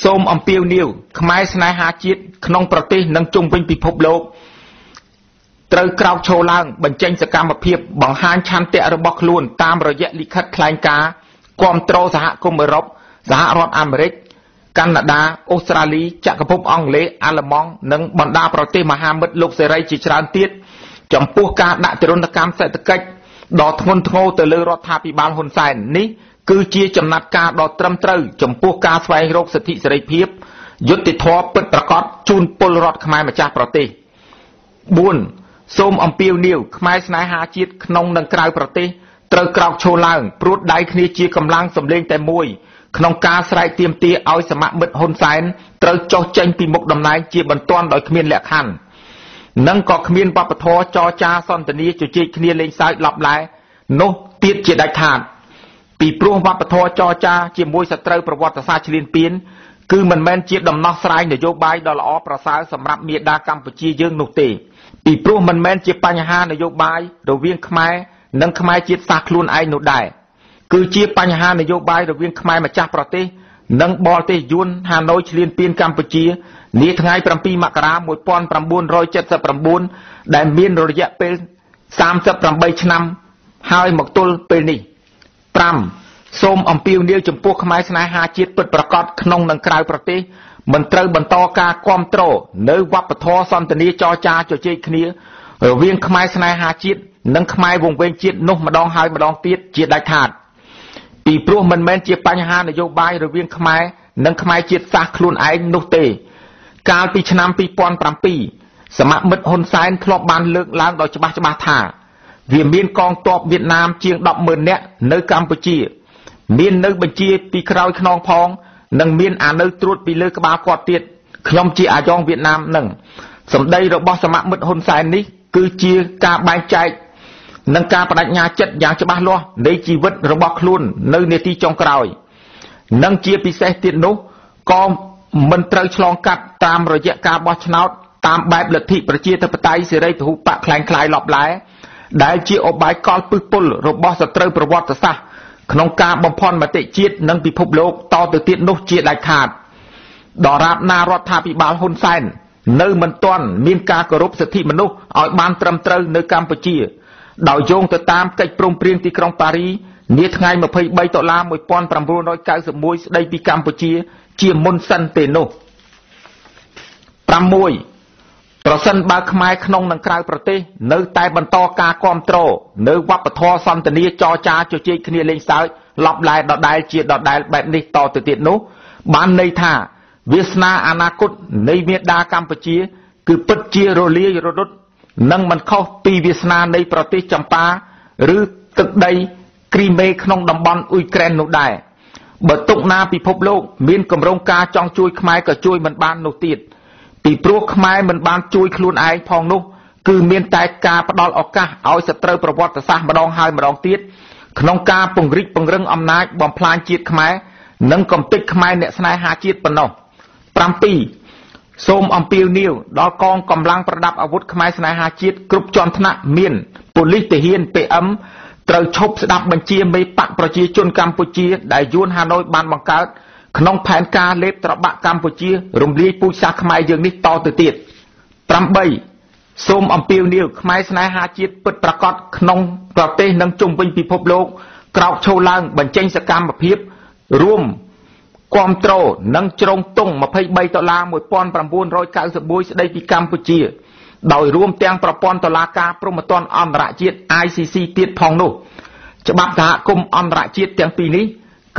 โสมอัมพิวนิวขมายสนายหาจิตขนมประเทศนั่งจุงเป็นพิภพโลกเตอร์กราวโชว์ล่างบรรจัยสกรรมเพียบบังฮันชันเตอร์บกลูนตามระยะลิขิตคลายกาความโตสหกรมเอรบสหรัฐอเมริกแคนาดาออสเตรเลียจักรภพอังกฤษอัลมองนังบรรดาประเทศมหามิตรโลกเสรีจิตรันติดจำพวกการดักจรณกรรมเศรษฐกิจดอทมนโทเตเลรัฐาพิบาลฮุนไซนนี้คือเจียจำนัดการดอตรำเตอร์จำพวกการสวายโรคสติเสรีเพียบยุติทอเปิดประกอบจูนปลรอดขมายมาจากประเทศบุญโสมอัมพิวนิวขมายสนายหาจิตขนมดังกล่าวประเทศเตอร์กราวโชว์ล่างปรุดได้คณีจีกำลังสำเร็งแต่มวย Khăn ca sải tiêm tia ao sầm mạ mệt hôn say, trở cho tranh pi mộc đầm nai chia bẩn toan đòi khmiên lẹt hẳn. Nâng cọ khmiên bắp thò cho cha son tần ní chủ chi khmiên lên sải lặp lại, nô tiết chia đại thản. Pi pruông bắp thò cho cha chia môi sạt trởประวัติศาสตร์ชิลินปีน คือมันแม่นเจี๊ยบดำน้ำสายในโยบายดอลอประสาสำหรับเมียดากัมพูชียื่นนุกตีปีพรุ่งมันแม่นเจี๊ยบปัญหาในโยบายโดยเวียงขมายนังขมายเจี๊ยบสักลุนไอหนุได้คือเจี๊ยบปัญหาในโยบายโดยเวียงขมายมาจากประเทศนังบอลเตยุนฮานอยเชลียนปีนกัมพูชีนี้ทั้งไงปรำปีมกรามวยปอนปรำบุญรอยเจ็ดสปรำบุญได้เมียนระยะเป็นสามสปรำใบชนำหายหมกตุลเป็นนี่ปรำส้มอมพิวเดียวจมพวกขมายสนายหาจิตเปิดประกอบขนมดังกล่าวประเทศบรรเทาบรรทอการความโตเนื้อวับปะทอซ้อนตนีจอจ่าจอเจคเนียเวียงขมายสนายหาจิตนังขมายวงเวียงจิตนุ่มมาดองหายมาดองตีดจิตได้ขาดปีพรุ่งมันแม่นจิตปัญหานโยบายหรือเวียงขมายนังขมายจิตสักคลุนไอ้นุเตการปีชนำปีปอนปรำปีสมัครมิดฮอนไซน์คลอบบานเลิกล้างดอกจบะจบะท่าเวียนเมียนกองตอบเวียดนามเจียงดอกเมินเนี้ยเนื้อกัมพูชีมีนนึกบัญชีปีคราวขนองพองนังมีนอ่านนึกตรวจปีเลือกบาควอดเตียดขนมจีอาจองเวียดนามนังสมได้เราบอสมัครมิดฮอนไซน์นี้คือจีการบายใจนังการปนัญญาจัดอย่างจะบ้าล้อในชีวิตเราบอกคลุนนึกในที่จงกราวนังจีปีเสติโนกองมันเตยฉลองกัดตามระยะการบอชนาวตามแบบลัทธิประชีธปไตยเสรีถูกปะคลายคลายหลบไหลได้จีอบายกอลปุกปุลเราบอสเตยประวัติศาสตร์ขนมกาบอมพอนมาเตจิตนังปีภพโลกต่อตัวติดนุกจิตได้ขาดดอรับนารอดทาปิบาลฮุนไซน์เนื้อมันต้อนมีนกากรุบสิทธิมนุษย์อ่อยบานตรมเตอร์เนื้อกัมพูชีดาวโยงตัวตามไก่ปรุงเปลี่ยนตีกรองปารีเนื้อไงมาเพย์ใบต่อลามวยปอนปรำบรูน้อยกายสมุยได้ปีกัมพูชีเจียมมนสันเตโนปรำมวยประสันบาขมายขนมนังกลายประเทศเนื้อไตบรรทอกากรมโตเนื้อวับปะทอสันตนีจอจ่าโจจีคเนียเลงสายหลับลายดอดได้จีดอดได้แบบนี้ต่อติดติดนู้บ้านในท่าเวียสนาอนาคตในเมียดากัมพูชีคือปัจเจโรเลียโรดุตนั่งมันเข้าปีเวียสนาในประเทศจำปาหรือตึกใดกรีเมขนมดับบอลอุยแกรนนู้ได้เบิดตุกนาปีพบโลกมีนกำรงกาจองช่วยขมายก็ช่วยมันบ้านนู้ติดปีพรุ่งขมายมันบางจุยคลุนไอพองนุกคือเมียนใจกาปดอลออกกะเอาสเตอร์ประวัติศาสตร์มาดองหายมาดองตีดขนมกาปงริกปงเริงอำนาจบอมพลานจีดขมายนังกำติดขมายเนสนายหาจีดปนองปรำปีส้มอมปิวนิวดอกองกำลังประดับอาวุธขมายสนายหาจีดกรุบจอนธนะเมียนปุลิเตเฮียนเปอัมเตอร์ชบสดับบัญชีไม่ปักประจีจนกัมพูชีได้ยุนฮานอยบานบังเกิดขนมแผ่นกาเล็บตระบะกัมพูชีรุมลีปูชาขมายยังนิต่อติดติดปรำใบส้มอมปิวนิวขมายสนายหาจิตเปิดประกอบขนมกระเตนังจุ่มเป็นพิภพโลกกราวโชลังบรรเจงสกรรมเพียบร่วมความโตนังจรงตรงมาเพย์ใบตลาหมวยปอนปรำบุญรอยกาสบุยได้ปีกัมพูชีโดยร่วมเตียงประปอนตลากาโปรโมตอนอัมระจิตไอซีซีติดพองนุฉบับสหคมอัมระจิตเตียงปีนี้ค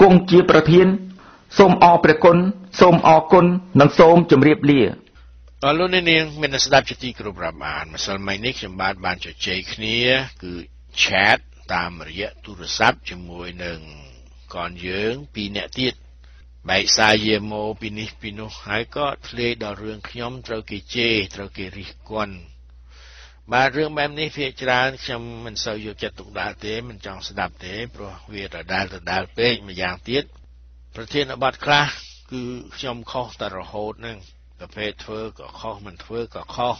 กงจีประเทียนส้มออประกลส้มออกลนังส้มจำเรียบเลียตอนนี้นี่เมนสดับจิตีกรุบรามามาสัลไมนิกจำบาดบานจะเจคเนียคือแชทตามระยะโทรศัพท์จมวยหนึ่งก่อนเยื้องปีเนติดใบซาเยโมปีนี้ปีนู้หายก็เพลย์ดอเรื่องขย่มเตาเกเจเตาเกริกวนมาเรื่องแบบนี้เพื่อจราจรมันเสยจะตกดาเต้มันจังสดับเต้เพราะเวลาดาลดาลเป้มาอย่างติดประเทศอบัตคลาคือจมข้อตระโหดนึงประเภทเฟือก็ข้อมันเฟือก็ข้อ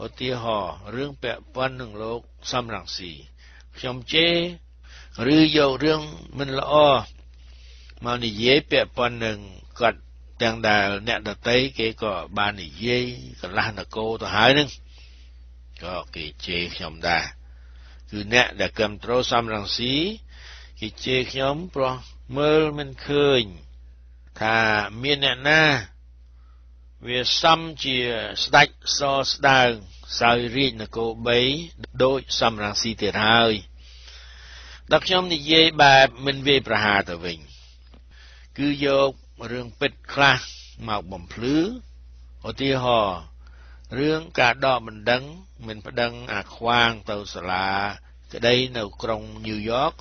อติห่อเรื่องแปะปั้นหนึ่งโลกซ้ำหลังสี่จมเจหรือโยเรื่องมันละอ้อมาหนีเย่แปะปั้นหนึ่งกัดแตงดาเนตเตยเกก็บานหนีเย่กัดลาหนโกตัวหายนึงก็กิเจขยมได้คือเนตเด็กกำโตซ้ำรังสีกิเจขยมเพราะเมื่อมันเคย thà miên na về xăm chia sạch so đàng sài riêng là cô bấy đôi xăm răng si tiền hơi đặc trong thì dây bà mình về Praha tự mình cứ vô rừng pít kha màu bầm phứ ở tia hò rừng cả đo mình đắng mình phải đắng à khoang tàu sờ là cái đây nào trong New York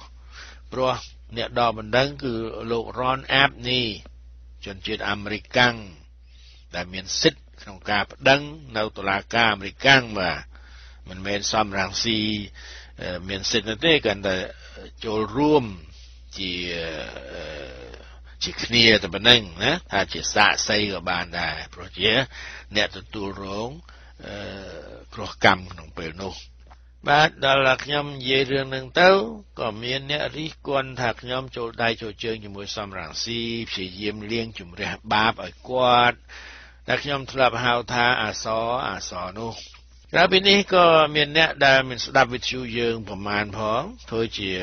pro nè đo mình đắng cứ lộ Ron Abney chuẩn chuyện Americanแต่เมียนซิดของกาบดังนาวตุลากาบริกังว่ามันเมียนซ้ำรังสีเมียนซิดนั่นเองกันแต่โจรร่วมจีจีเคลียแต่บันนั่งนะถ้าจีสะใสกับบานได้เพราะเจ้าเนี่ยตัวตัวร้องครอบกรรมของเปลนุบาดดาลักยมเยเรื่องหนึ่งเต้าก็เมียนเนี่ยริกวนถักยมโจได้โจเจิงจมูกซ้ำรังสีเฉียเยี่ยมเลี้ยงจุ่มเรียบบาปไอ้กวาดนักยมทลับหาวทาอาซออาซอนุแล้วปีนี้ก็มีเนี่ยได้มีสดับวิทยุเยิงประมาณพอเธอเจีย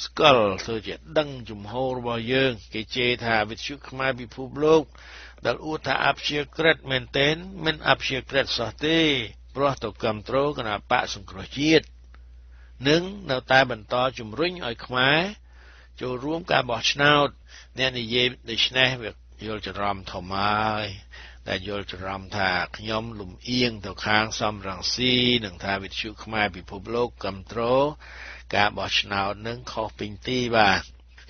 สกอลเธอเจียดังจุ่มโฮบอยเยิงกิเจธาวิทยุขมาบิภูโลกดัลอุธาอับเชียเกรดเมนเทนเมนอับเชียเกรดสตีเพราะตกกำโตรกันอาปะสงครจิตหนึ่งแนวตายบรรทอจุ่มรุ่งไอขมาจะร่วมการบอกชนาวเนี่ยในเย็บในชนะเวกโยลจะรำทอมายแต่โยลจะรำถากย่อมหลุมเอียงต่อค้างซ้ำรังสีหนึ่งทาวิชุขมาบิภูโลกกำโตรการบอกชนาวหนึ่งคอปิงตีบ้า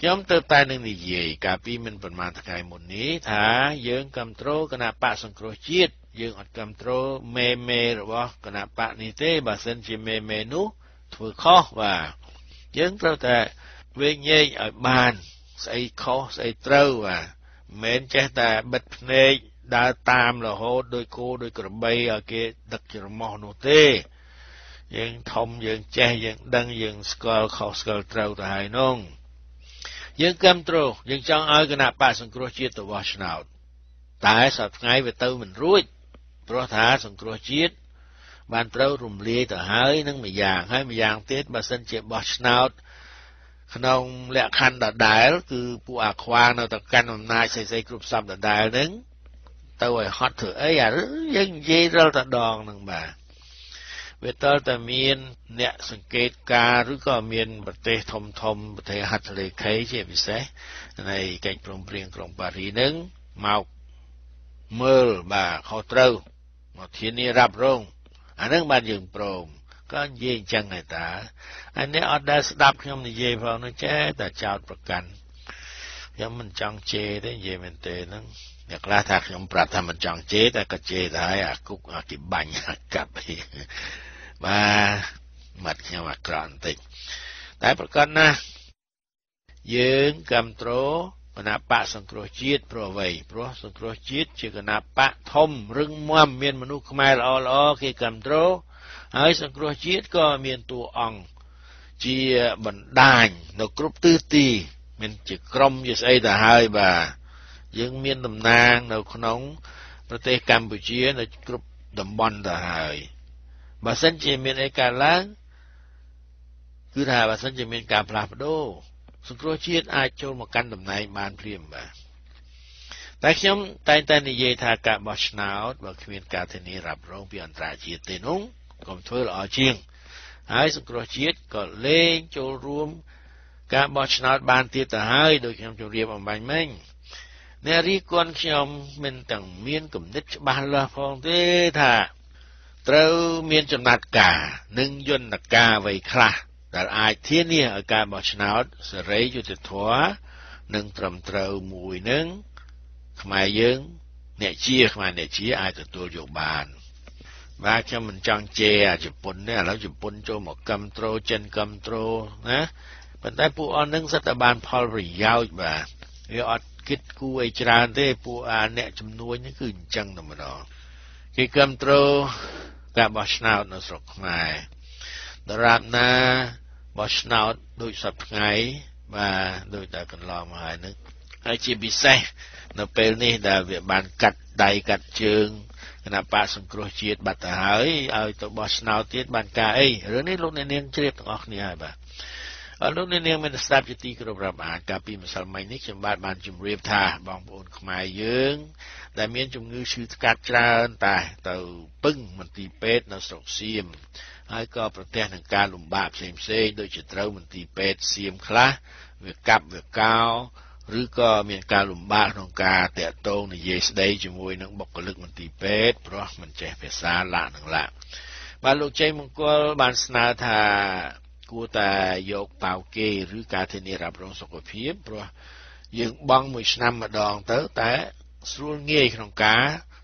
ย่อมเติบตายหนึ่งในเย่กาปีมันประมาณทางมุนนี้ถ้าเยื่อกำโตรกันอาปะสงครจิตយើងអត់គ្រប់គ្រងមេមេរបស់គណៈបកនេះទេបើសិនជាមេមេនោះធ្វើខុសបាទយើងត្រូវតែវែងញែកឲ្យបានស្អីខុសស្អីត្រូវបាទមិនចេះតែបិទភ្នែកដើរតាមរហូតដោយគោដោយក្របីឲ្យគេដឹកច្រមុះនោះទេយើងធំយើងចេះយើងដឹងយើងស្គាល់ខុសស្គាល់ត្រូវទៅហើយនោះយើងគ្រប់គ្រងយើងចង់ឲ្យគណៈបកសង្គ្រោះជាតិទៅបោះឆ្នោតតែសប្តាហ៍ថ្ងៃវាទៅមិនរួចព្រោះថាសង្គ្រោះជាតិបានត្រូវរំលាយទៅហើយនឹងមួយយ៉ាងហើយមួយយ៉ាងទៀតបើសិនជាបោះឆ្នោតក្នុងលក្ខខណ្ឌដដែលគឺពួកអាខ្វាងនៅតែកាន់អំណាចស្អីៗគ្រប់សពដដែលហ្នឹងទៅឲ្យហត់ធ្វើអីអាយើងនិយាយរាល់តែដងហ្នឹងបាទវាតើតែមានអ្នកសង្កេតការឬក៏មានប្រទេសធំធំប្រទេសហត្ថលេខីជាពិសេសនៃកិច្ចព្រមព្រៀងក្រុងប៉ារីហ្នឹងមកមើលបាទខុសត្រូវមកធានារ៉ាប់រងអានឹងបានយើងព្រមក៏និយាយអញ្ចឹងដែរតាអានេះអត់ដែលស្ដាប់ខ្ញុំនិយាយផងនោះចេះតែចោទប្រកាន់ខ្ញុំមិនចង់ជេរទេនិយាយមែនទេហ្នឹងអ្នកខ្លះថាខ្ញុំប្រាប់ថាមិនចង់ជេរតែក៏ជេរដែរអាគុកអាគេបាញ់អាកាប់បាទមាត់ខ្ញុំអាក្រក់បន្តិចតែប្រកបណាស់យើងគ្រប់គ្រងគណៈបកសង្គ្រោះជាតិព្រោះអ្វីព្រោះសង្គ្រោះជាតិជាគណៈបកធំរឹងមាំមានមនុស្សខ្មែរល្អល្អគេគ្រប់គ្រងហើយសង្គ្រោះជាតិក៏មានតួអង្គជាបណ្ដាញនៅគ្រប់ទិសទីមានជាក្រុមជាស្អីទៅហើយបាទយើងមានតំណាងនៅក្នុងប្រទេសកម្ពុជានៅគ្រប់តំបន់ទៅហើយបើសិនជាមានអីកើតឡើងគឺថាបើសិនជាមានការផ្លាស់ប្ដូរសង្គ្រោះជាតិអាចចូលមកកាន់តំណែងបានព្រាមបាទតែខ្ញុំតែងតែនិយាយថាការបោះឆ្នោតបើគ្មានការធានារ៉ាប់រងពីអន្តរជាតិទេនោះកុំធ្វើល្អជាងហើយសង្គ្រោះជាតិក៏លែងចូលរួមការបោះឆ្នោតបានទៀតទៅហើយដោយខ្ញុំជម្រាបអំបញ្ញមិញអ្នករីកនខ្ញុំមិនទាំងមានគំនិតច្បាស់លាស់ផងទេថាត្រូវមានចំណាត់ការនិងយន្តការអ្វីខ្លះដែលអាចធានាឲ្យការបោះឆ្នោតសេរីយុត្តិធម៌និងត្រឹមត្រូវមួយនឹងខ្មែរយើងអ្នកជាខ្មែរអ្នកជាអាចទទួលយកបានបាទខ្ញុំមិនចង់ជេរអាជប៉ុនទេឥឡូវជប៉ុនចូលមកគ្រប់គ្រងចិនគ្រប់គ្រងណាប៉ុន្តែពួកអននឹងសិតតែបានផលប្រយោជន៍បាទវាអត់គិតគូរអីច្រើនទេពួកអាអ្នកជំនួញគឺអញ្ចឹងតែម្ដងគេគ្រប់គ្រងការបោះឆ្នោតនៅស្រុកខ្មែរដរាបណាបោះឆ្នោតដូចសប្ដថ្ងៃបាទដូចតែកន្លងមកហើយនឹងហើយជាពិសេសនៅពេលនេះដែលវាបានកាត់ដៃកាត់ជើងគណៈបកសង្គ្រោះជាតិបាត់ទៅហើយឲ្យទៅបោះឆ្នោតទៀតបានការអីរឿងនេះលោកអ្នកនាងជ្រាបទាំងអស់គ្នាហើយបាទ ลูกในเนียงมันสตาร์จิตีกรุบราบากาปีมัสลมัยนิกจำบาดบานจุมเรียบทาบองปูนขมายเยื้องแต่เมียนจุมงือชื่อกัดจราอันตายเต่าปึ้งมันตีเป็ดนสกเสียมให้ก็ประเทศทางการลุมบาบเซมเซโดยจะเต้ามันตีเป็ดเสียมคละเวกับเวกาวหรือก็มีการลุมบ้าของกาแต่โตในเยสได้จมวยนักบอกกลึกมันตีเป็ดเพราะมันเจ็บภาษาละนั่งละบานลูกใจมงกลบานสนาธากูแต่ยกเป่าเกยหรือการเทนีรับรองสกปรกเพราะยังบังมวยชนะมาดองเต๋อแต่ส่วนเงี้ยของกา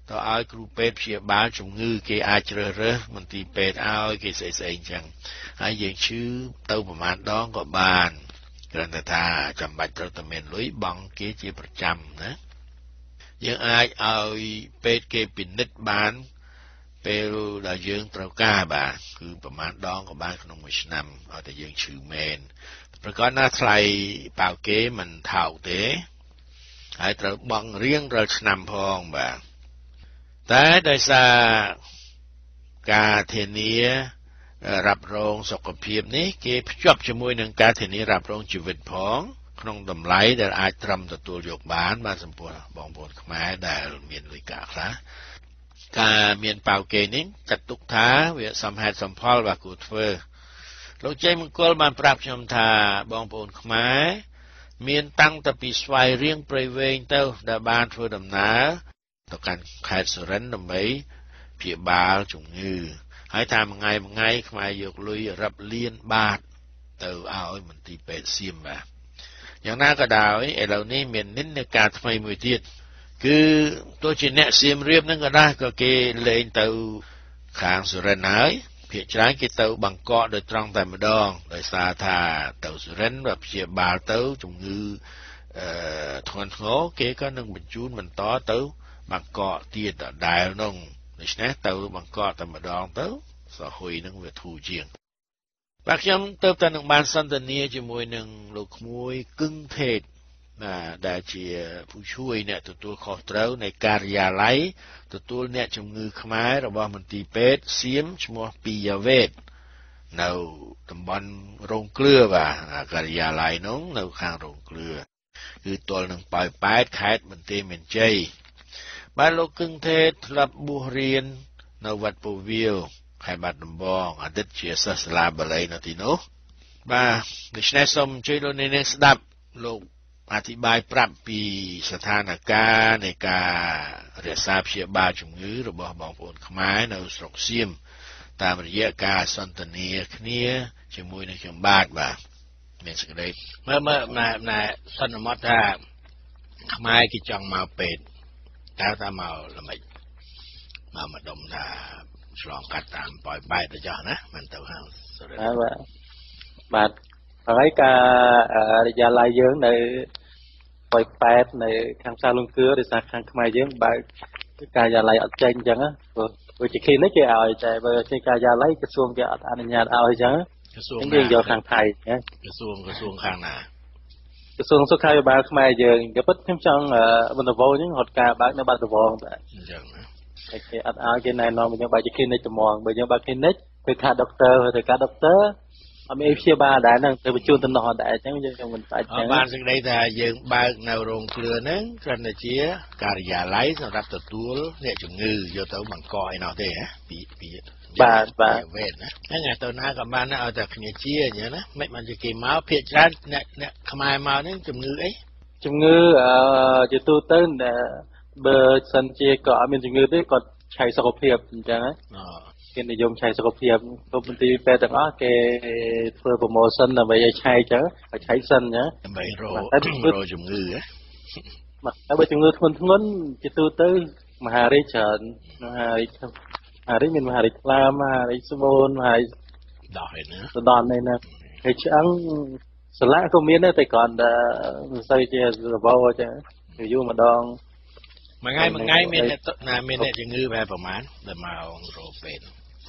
ต่อเอาครูเป็ดเชียบ้านจงงือเกยอาเจริญเรมันตีเป็ดเอาเกยเสยเสยจังไอ้ยังชื่อเต้าประมาณดองก็บานกรันตาจำบัตรเราตะเมนลุยบังเกจีประจำนะยังอายเอาเป็ดเกปินนิดบ้านเปรูดาวยังเตาก้าบ้านคือประมาณดองกับบ้านขนมวิชนำเอาแต่ยังชื่อเมนประกอบหน้าไทรเป่าเกมันเท่าเต๋ไอเตาบังเรียงเราชนำพองบ้านแต่โดยสากาเทเนียรับรองสกปรกนี้เก็บจบจมวยหนึ่งการเทนี้รับรองชีวิตพองขนมดำไหลแต่อาจตรำตัวยกบ้านมาสมบูรณ์บองบนขมายได้เมียนลิกาครับการเมียนเป่าเกนิ่งจัดตุกท้าเวียสัมหัสสัมพอลบากูเฟอร์ลงใจมึงกลมันปรับชมทาบองบนขมายเมียนตั้งตะปีสวายเรียงเปรย์เวงเต้าดาบานเฟอร์ดำนาต่อการขายสุรันดำไหมเพียบาลจุงงือให้ทำไงมันไงขมายยกลุยรับเลี้ยนบาดเตอเอาไอ้มันตีเป็ดซิมแบบอย่างน่ากระดาวไอ้เหล่านี้เหม็นนิดในการทำไมมือเทียดคือตัวจีเนซิมเรียบนั่นก็ได้ก็เกเลนเตอขางสุรนายเพียช้างกิเตอบังเกาะโดยตรงแต่มาดองโดยสาธาเตอสุรันแบบเชียบาเตอจงยือทอนโง่เกก็นั่งบรรจุมันต่อเตอบังเกาะเทียดดาวนั่งในชนะเต๋อบังกอแต่มาดองเต๋อสาวคุยนั่งเวทูเจียงบางครั้งเติบแต่หนึ่งบานสันตเนียจะมวยหนึ่งลูกมวยกึ่งเทศน่ะได้เชียผู้ช่วยเนี่ยตัวตัวขอเต๋อในการยาไหลตัวตัวเนี่ยจงงือขมายเราบอกมันตีเป็ดเสียมชมัวปียเวทเราตำบลโรงเกลือว่ะการยาไหลน้องเราข้างโรงเกลือคือตัวหนึ่งปล่อยแปดขายมันเตะเหม็นใจบ้านโลกึ่งเทศลับบุเรียนนวัดปูวิวไข่บัดบองอาทิตย์เชียสสลาบะเลยนาทีโน้บ้าดิฉันสมช่วยโลนเนสดับโลกอธิบายปรับปีสถานการณ์ในการเรียกทราบเชียบาจุงยื้อระบบบองผลขมายในสกเสียมตามระยะการสันตเนียคเนียจมวยในเชียงบาดบ้าเมสกเดย์เมื่อเมื่อมาในสันมัตตาขมายกิจจังมาเป็ดแ้วถ้ามาละไม่มามาดมตาฉลองกัดตามปล่อยใบตัวจอนะมันตัวห้างสุดเลยบัดอะไรกับยาลายเยอะในปล่อยแปดในทางซาลุงเกลือในสาขาขมายเยอะบัดการยาลายอัดใจจังนะเวทีคลินิกเอาใจเวทีการยาลายกระทรวงการอนุญาตเอาจังกระทรวงเรื่องเกี่ยวกับทางไทยนะกระทรวงกระทรวงข้างหน้ากระทรวงสุขภาพบาลขมายเยิงเดี๋ยวพัดขึ้นช่องบรรดาโวนี่หดกาบาลในบรรดาโวนี่แต่อัดเอาเจนนายนอนเป็นยังบาลจะคลินิกจะมองเป็นยังบาลคลินิกเป็นการด็อกเตอร์เป็นการด็อกเตอร์อเมริกาบาลได้นั่งเธอไปจูนตนอได้ใช่ไหมยังยังมันไปบาลสิ่งใดแต่เยิงบาลในโรงเกลือนั้นกระนั้นเชียการยาไล่สำหรับตัวตัวเนี่ยจุงงือโยเตอร์มังกรนอเตะปีปีบาดบาดเวทนะนั่นไงตัวน้ากับบ้านน่ะเอาแต่ขยี้เชี่ยอย่างนี้นะไม่มันจะกินม้าเพียร้านเนี่ยเนี่ยขมายมาเนี่ยจุ่มงือไอ้จุ่มงือเอ่อจะตู้เต้นแต่เบอร์สันเจก็เอาเป็นจุ่มงือได้กดใช้สกปรกจริงจังนะอ๋อเกณฑ์นิยมใช้สกปรกตัวมันตีแปลแต่ว่าเกย์เพื่อโปรโมชั่นแต่ไม่ใช่เจ้าใช้สันเนาะไม่โรโรจุ่มงือมาแล้วไปจุ่มงือทุนทุนจะตู้เต้นมหาฤทธิ์เฉินมหาฤทธิ์หาได้เป็นมหาดิคลามมหาดิสโบนมหาดอนนะดอนเลยนะไอ้ช่างสละก็มีนะแต่ก่อนใส่เจระเบ้าจะอยู่มาดองมันง่ายมันง่ายเมนเนี่ยนาเมนเนี่ยจะงื้อไปประมาณแต่มาเอาโรเป็น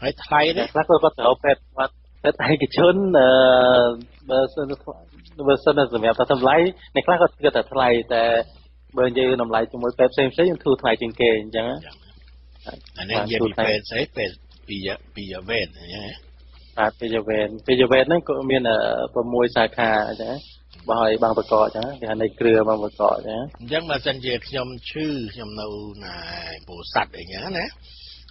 phải thay đấy. Khá tôi có từ pet mà pet hay cái chun bơ sơn bơ sơn là gì ta làm lấy này khá có cái từ thayแต่bơ như làm lấy cho mỗi pet xem xét những thứ thay trên kề chẳng á. Anh em giờ bị phê sấy phê pia pia ven nhé. À pia ven pia ven nó có miền ở bờ môi sa kha nhé, bờ hải bang bờ cọ nhé, thì anh ấy kêu bang bờ cọ nhé. Giống mà dân Việt nhom chư nhom nâu này bổ sắt ấy nhá nè.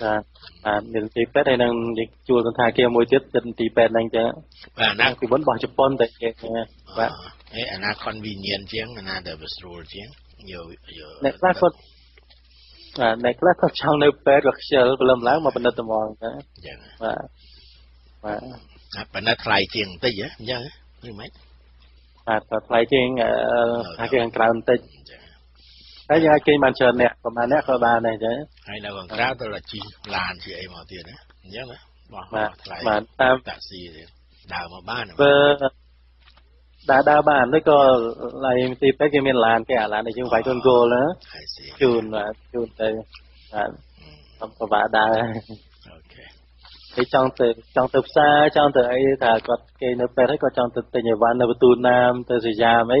à à miền thì bền đây đang chùa tôi thay kia môi tiết trên thì bền đang chứ, và đang thì vẫn bỏ chụp con tại kia, và Ê, anh là convenient chẳng, anh là double store chẳng. Này là có... Này là có trong nơi bếp hoặc xe lâm láng mà bình đất tầm mòn. Dạ. Và... Bình đất thay chẳng tích á, nhớ á, như mấy. À, thay chẳng ở cái hàng cao tích. Dạ. Đấy như cái màn trơn nè, còn màn nét của bà này chứ. Hay là còn cao tôi là chi làn chị ấy màu tiền á, nhớ á. Mà, mà, tam. Tạ xì thì đào mà ba nè. Đã đa bàn đấy có lại tìm cái cái miền làn cái làn này chứ không phải con cô nữa chùn và chùn đây không có vả đa cái trong từ trong từ xa trong từ ấy thà có cái nước bẹt đấy có trong từ từ Nhật Bản từ Tù Nam từ Sài Gòn ấy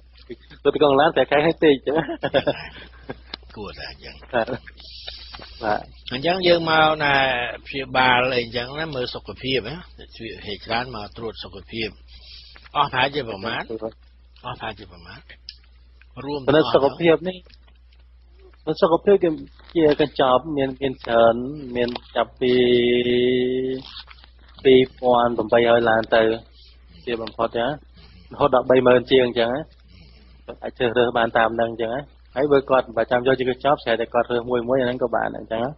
từ con lan sẽ khai hết tiền chứ cua ra chẳng anh chẳng dương mau là phía bà lên chẳng nó mới sọc phim á, chuyện hệ trán mà trượt sọc phim, ó phải chơi bờ mát, ó phải chơi bờ mát, rùm nó sọc phim này, nó sọc phim cái kia cái chập miền miền sơn miền chập pi pi quan tụm bay hơi lan từ, chơi bằng phật nhá, hốt đập bay mơn chiêng chẳng á, ai chơi rơ bàn tam đằng chẳng á, hãy bơi cọt và chạm vô chỉ cái chóp xe để cọt rơ mùi mối anh có bạn này chẳng á,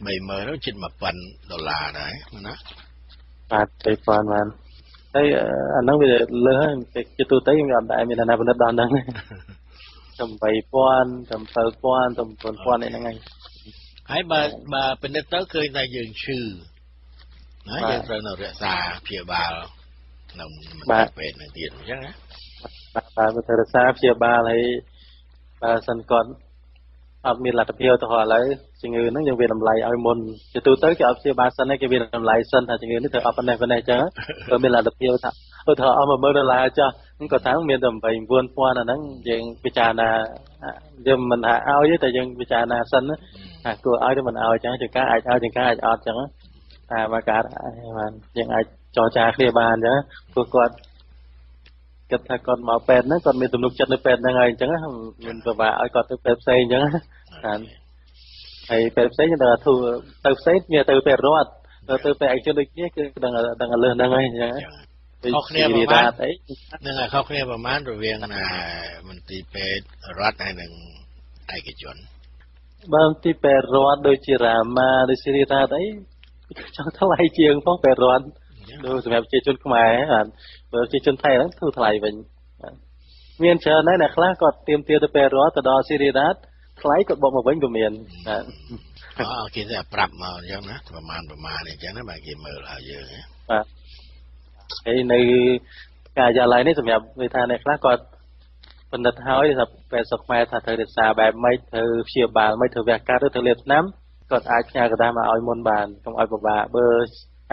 mày mời nó trên mặt phần đô la đấy, nó, à cái phần mà, thấy anh nói bây giờ lỡ cái tôi thấy em làm đại mình là nào cũng đập đòn đằng, cầm bảy quan, cầm tờ quan, cầm tuần quan này là ngay, hãy bà bà bên đất tới cười ra giường sư, nói về rồi nó rửa xà phía bà. Nông mặt về nền tiền chắc á. Bà vừa thời xa phía bà lấy bà sân con học miền là tập hiệu tụi họ lấy chỉ người nó nhân viên làm lại ai môn thì tôi tới cái học phía bà sân này cái viên làm lại sân thì người nó thở học bên này bên này chứ rồi miền là tập hiệu thằng tôi thở mà mới được lại cho cũng có tháng miền tầm bảy vườn qua là nó chuyện bị trà là nhưng mình hạ ao với thời gian bị trà là sân á cửa ao cho mình ao chẳng chừng cá ai ao chừng cá ai ao chẳng à mà cả mà chuyện ai cho cha kia bàn nhá, cô con, cái thằng con màu pen đó, con mình tụm lục chân nó pen là ngày chẳng á, mình vừa bà ơi con tự pen xây nhá, thầy pen xây là thu tự xây nhà tự pen đó, tự pen cho được nhé, đang đang lên đang ngay nhá, học nghề mà mát, nên là học nghề mà mát rồi việc là mình tự pen rót này đừng ai cái chuẩn, bơm tự pen rót đôi chỉ là mà đôi chỉ là đấy, chẳng thằng ai chiêng phong pen rót đôi sự việc chôn khmer à, việc chôn Thái đó thu thay vậy. Miền trời này là khá có tiêm tiêu từ Peru từ đó Syria đó, Thái có bọc một vĩnh của miền. Ờ, kia là bập mà giống đó, bập mà bập mà này chẳng nói bài kia mờ là gì á. Cái này cả gia lai này sự việc người ta này khá có phần đất hói là về sọc mai thà thời xa bài mấy thời xìa bà mấy thời việc cá đứa thời liệt lắm, còn ai nhà người ta mà oi môn bàn không oi bà bơ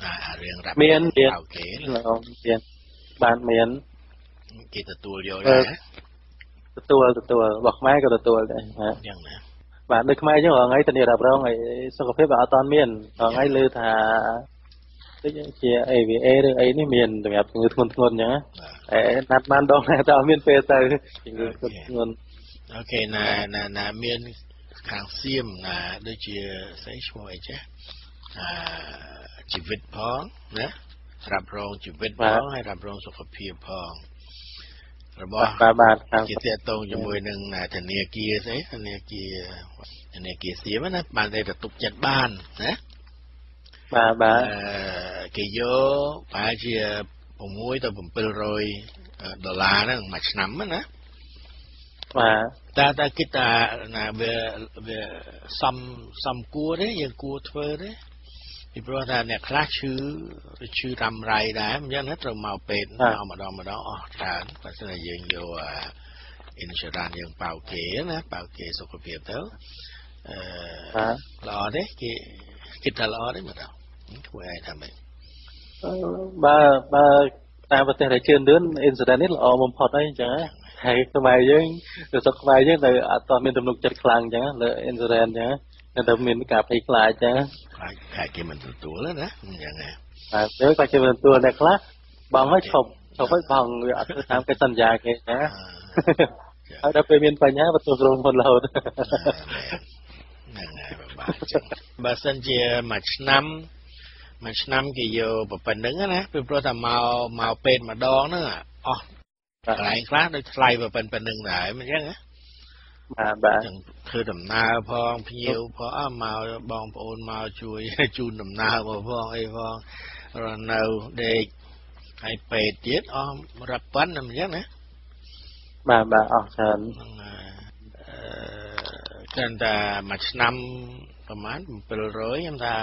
À, miền miền miền bàn miền cái tụi vô đấy tụi tụi bọc máy cái tụi đấy bạn được máy chứ ở ngay tận địa đập đâu ngay sau khi vào toàn miền ở ngay lư thà cái kia ấy vì ấy được ấy này miền được nhập người thôn thôn nhá nát ban đông này tao miền về từ ok là là là miền hàng xiêm là đôi chia sấy xoài chứ àชีวิตพองนะรับรองชีวิตพองให้รับรองสุขภาพพองระบบกิจตรงจมูกหนึ่งนะธเนียกีใช่ธเนียกีธเนียกีเสียมันนะบ้านได้แต่ตกจัดบ้านนะบ้านบ้านกิโยป้าเชียผมมุ้ยแต่ผมเป็นรอยดอลลาร์นั่งมาชนะมันนะแต่แต่กิจานะเบเบซัมซัมกัวได้ยังกัวเทอร์ได้อีพวกท่านเนี่ยคลาสชื่อชื่อรำไรได้มันยังนั่นเราเมาเป็นเอามาดองมาดองออกฐานก็จะยังอยู่อินชาดันยังเป่าเก๋นะเป่าเก๋สุขภาพเท่าหล่อได้กิกิตาหล่อได้หมดแล้วคุยอะไรทำไมบ้าบ้าตามประเทศไทยเชื่อเดือนอินชาดันนี่หล่อมันพอได้จังไอ้สมัยยังสมัยยังแต่ตอนมีตำรวจจัดคลังจังเลยอินชาดันจังแต่ตอนมีกาไปคลายจังขายเกมมันตัวแล้วนะอย่างไงแต่เดี๋ยวขายเกมมันตัวแต่คลาสบางให้ชมชมให้ฟังอัดตามการสัญญาเองนะเอาได้ไปเมียนไปเนี้ยประตูโรงพยาบาลเราอย่างไงบ้าสัญญาหมัดน้ำหมัดน้ำกี่โยแบบเป็นหนึ่งนะเป็นเพราะแต่เมาเมาเป็นมาดองเนอะอ๋อหลายคลาสได้ไล่แบบเป็นเป็นหนึ่งหลายมันยังไงbà bà thưa đầm na phong nhiều phó màu bong phun màu chuối chun đầm na màu phong ai phong rồi nào để ai bè tiết om rập bắn làm gì nữa bà bà ở trên trên ta mặt nămประมาณมันเป็นร้อยยังตา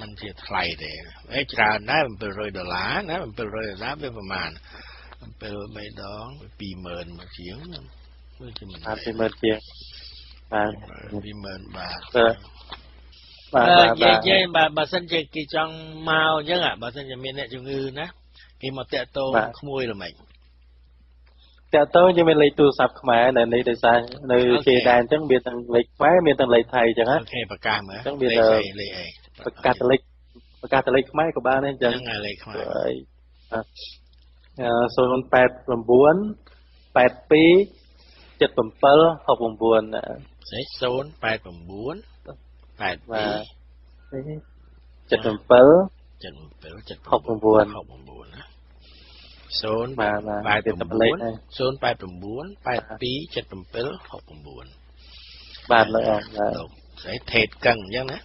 มันจะไถ่เด็กไอ้จานได้มันเป็นร้อยดอลลาร์นะมันเป็นร้อยดอลลาร์เป็นประมาณมันเป็นไม่ดองปีเมินมาเฉียงอาเป็นเมื่อเทียบมาเป็นเมื่อบาเออเออเย้เย้บาบาสันเจกีจังเมาเยอะอ่ะบาสันจะมีเนี่ยจังอือนะกีมาเตะโตขโมยหรือไม่ แต่ตัวจะเป็นอะไรตัวสับขมายในในแต่สายในเขตแดนต้องเบียดทางเล็กไม้เบียดทางเล็กไทยจังฮะประกาศเหมือนต้องเบียดประกาศเล็กประกาศเล็กไม้กับบ้านนั่นจังโซนแปดลำบวนแปดปีเจ็ดปุ่มเปิลหกลำบวนใช่โซนแปดลำบวนแปดปีเจ็ดปุ่มเปิลเจ็ดปุ่มเปิลเจ็ดหกลำบวนหกลำบวนนะโซนแปดปุ่มเปิลโซนแปดปุ่มบวนแปดปีเจ็ดปุ่มเปิลหกปุ่มบวนบาทเลยอ่ะใช่เทศกังยังนะ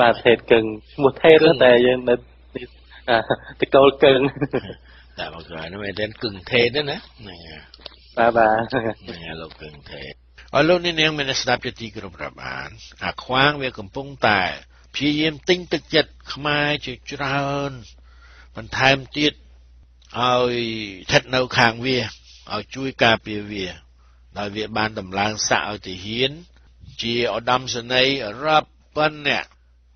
บาทเทศกังหมดเทศแล้วแต่ยังในตะโกนกังแต่บางส่วนไม่เป็นกึ่งเทศด้วยนะนี่ไงบ้าบ้านี่ไงเรากึ่งเทศอ๋อลูกนี่เนี่ยมันสนับจะตีกระดับอ่านอ่ะคว้างเวียกำปงตายพี่เยี่ยมติ้งตึกเจ็ดขมายจุดจราจรมันไทม์ติดเอาทัดเนาคางเวียเอาจุยกาเปียเวียเราเวียบานตำลางสาวตีหินจีเอาดำเสนยรับปั้นเนี่ย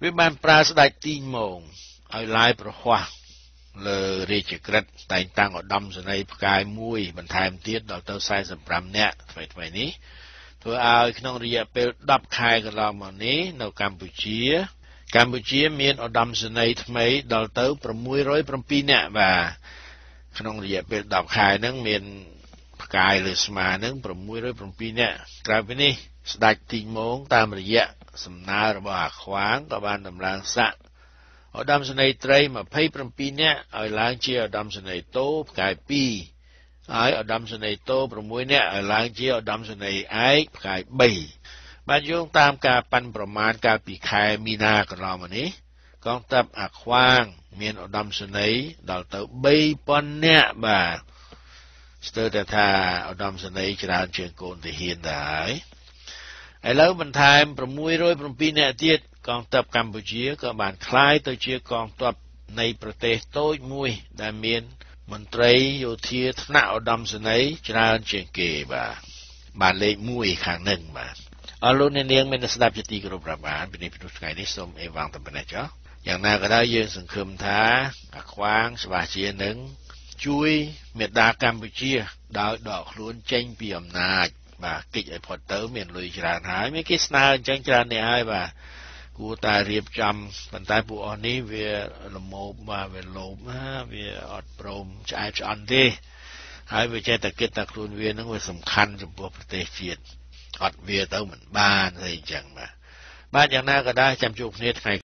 เวียบานปลาสไลด์ตีมงเอาลายประวัติเลเรจิกรัตแต่งตั้งอดมสนในกายมุ้ยบรรทายเตี้ยดอกเต้าไซสัมปรำเนี่ยไฟไฟนี้ตัวเอาขนมเรียเปิดดับคายกันเราเหมือนนี้ในกัมพูชีกัมพูชีมีอดมสนในทำไมดอกเต้าประมุ้ยร้อยประปีเนี่ยว่าขนมเรียเปิดดับคายนั่งมีกายหรือสมานั่งประมุ้ยร้อยประปีเนี่ยกลายเป็นนี่สไตล์ตีมงตามระยะสำนาระบาดขวางกับบ้านตำลังสะเอาดำสนในไตรมาเพ่ประปีเนี่ยเอาล้างเชี่ยวดำสนในโตกายปีไอเอาดำสนในโตประมวยเนี่ยเอาล้างเชี่ยวดำสนในไอกายใบมาโยงตามการปันประมาณการปีคายมีนากรอมันนี้กองทัพอักขว้างเมียนเอาดำสนในดาวเตอใบปันเนี่ยบ่าสเตอร์แต่ทาเอาดำสนในจราจรเชียงโกนแต่เฮียนได้ไอแล้วบรรทายประมวยร้อยประปีเนี่ยเทียดกองทัพกัมพูชีก็บานคล้ายตัวเชียกองทัพในประเทศโต้มวยดาเมียนมนตรีโยเทียธนาอดมสนัยจราจรเชียงเกบ่าบานเลขมวยข้างหนึ่งบ่าเอาลุ้นเนียงเป็นสนับจิตีกรบประมาณเป็นในพิธีไก่นิสมเอวังตำปนะจ๊ออย่างน่าก็ได้ยืนสังคมท้าอักขวางสวาเชียหนึ่งช่วยเมตตากัมพูชีดาวดอกล้วนเจงเปี่ยมนาจบ่ากิจไอพอเตอร์เมียนลุยจราหายไม่กิสนาจังจราเนี่ยไอบ่ากูตายเรียบจำบรรดาผู้อ่อนนี้เวลโมบมาเวลบมาเวอดปรมชายชอันดีหายไปใจตะเกียตะครูนเวียนั่งเป็นสำคัญสำหรับประเทศเชียนอดเวียเต้าเหมือนบ้านอะไรอย่างมาบ้านอย่างน่าก็ได้จำจุกเนตรไง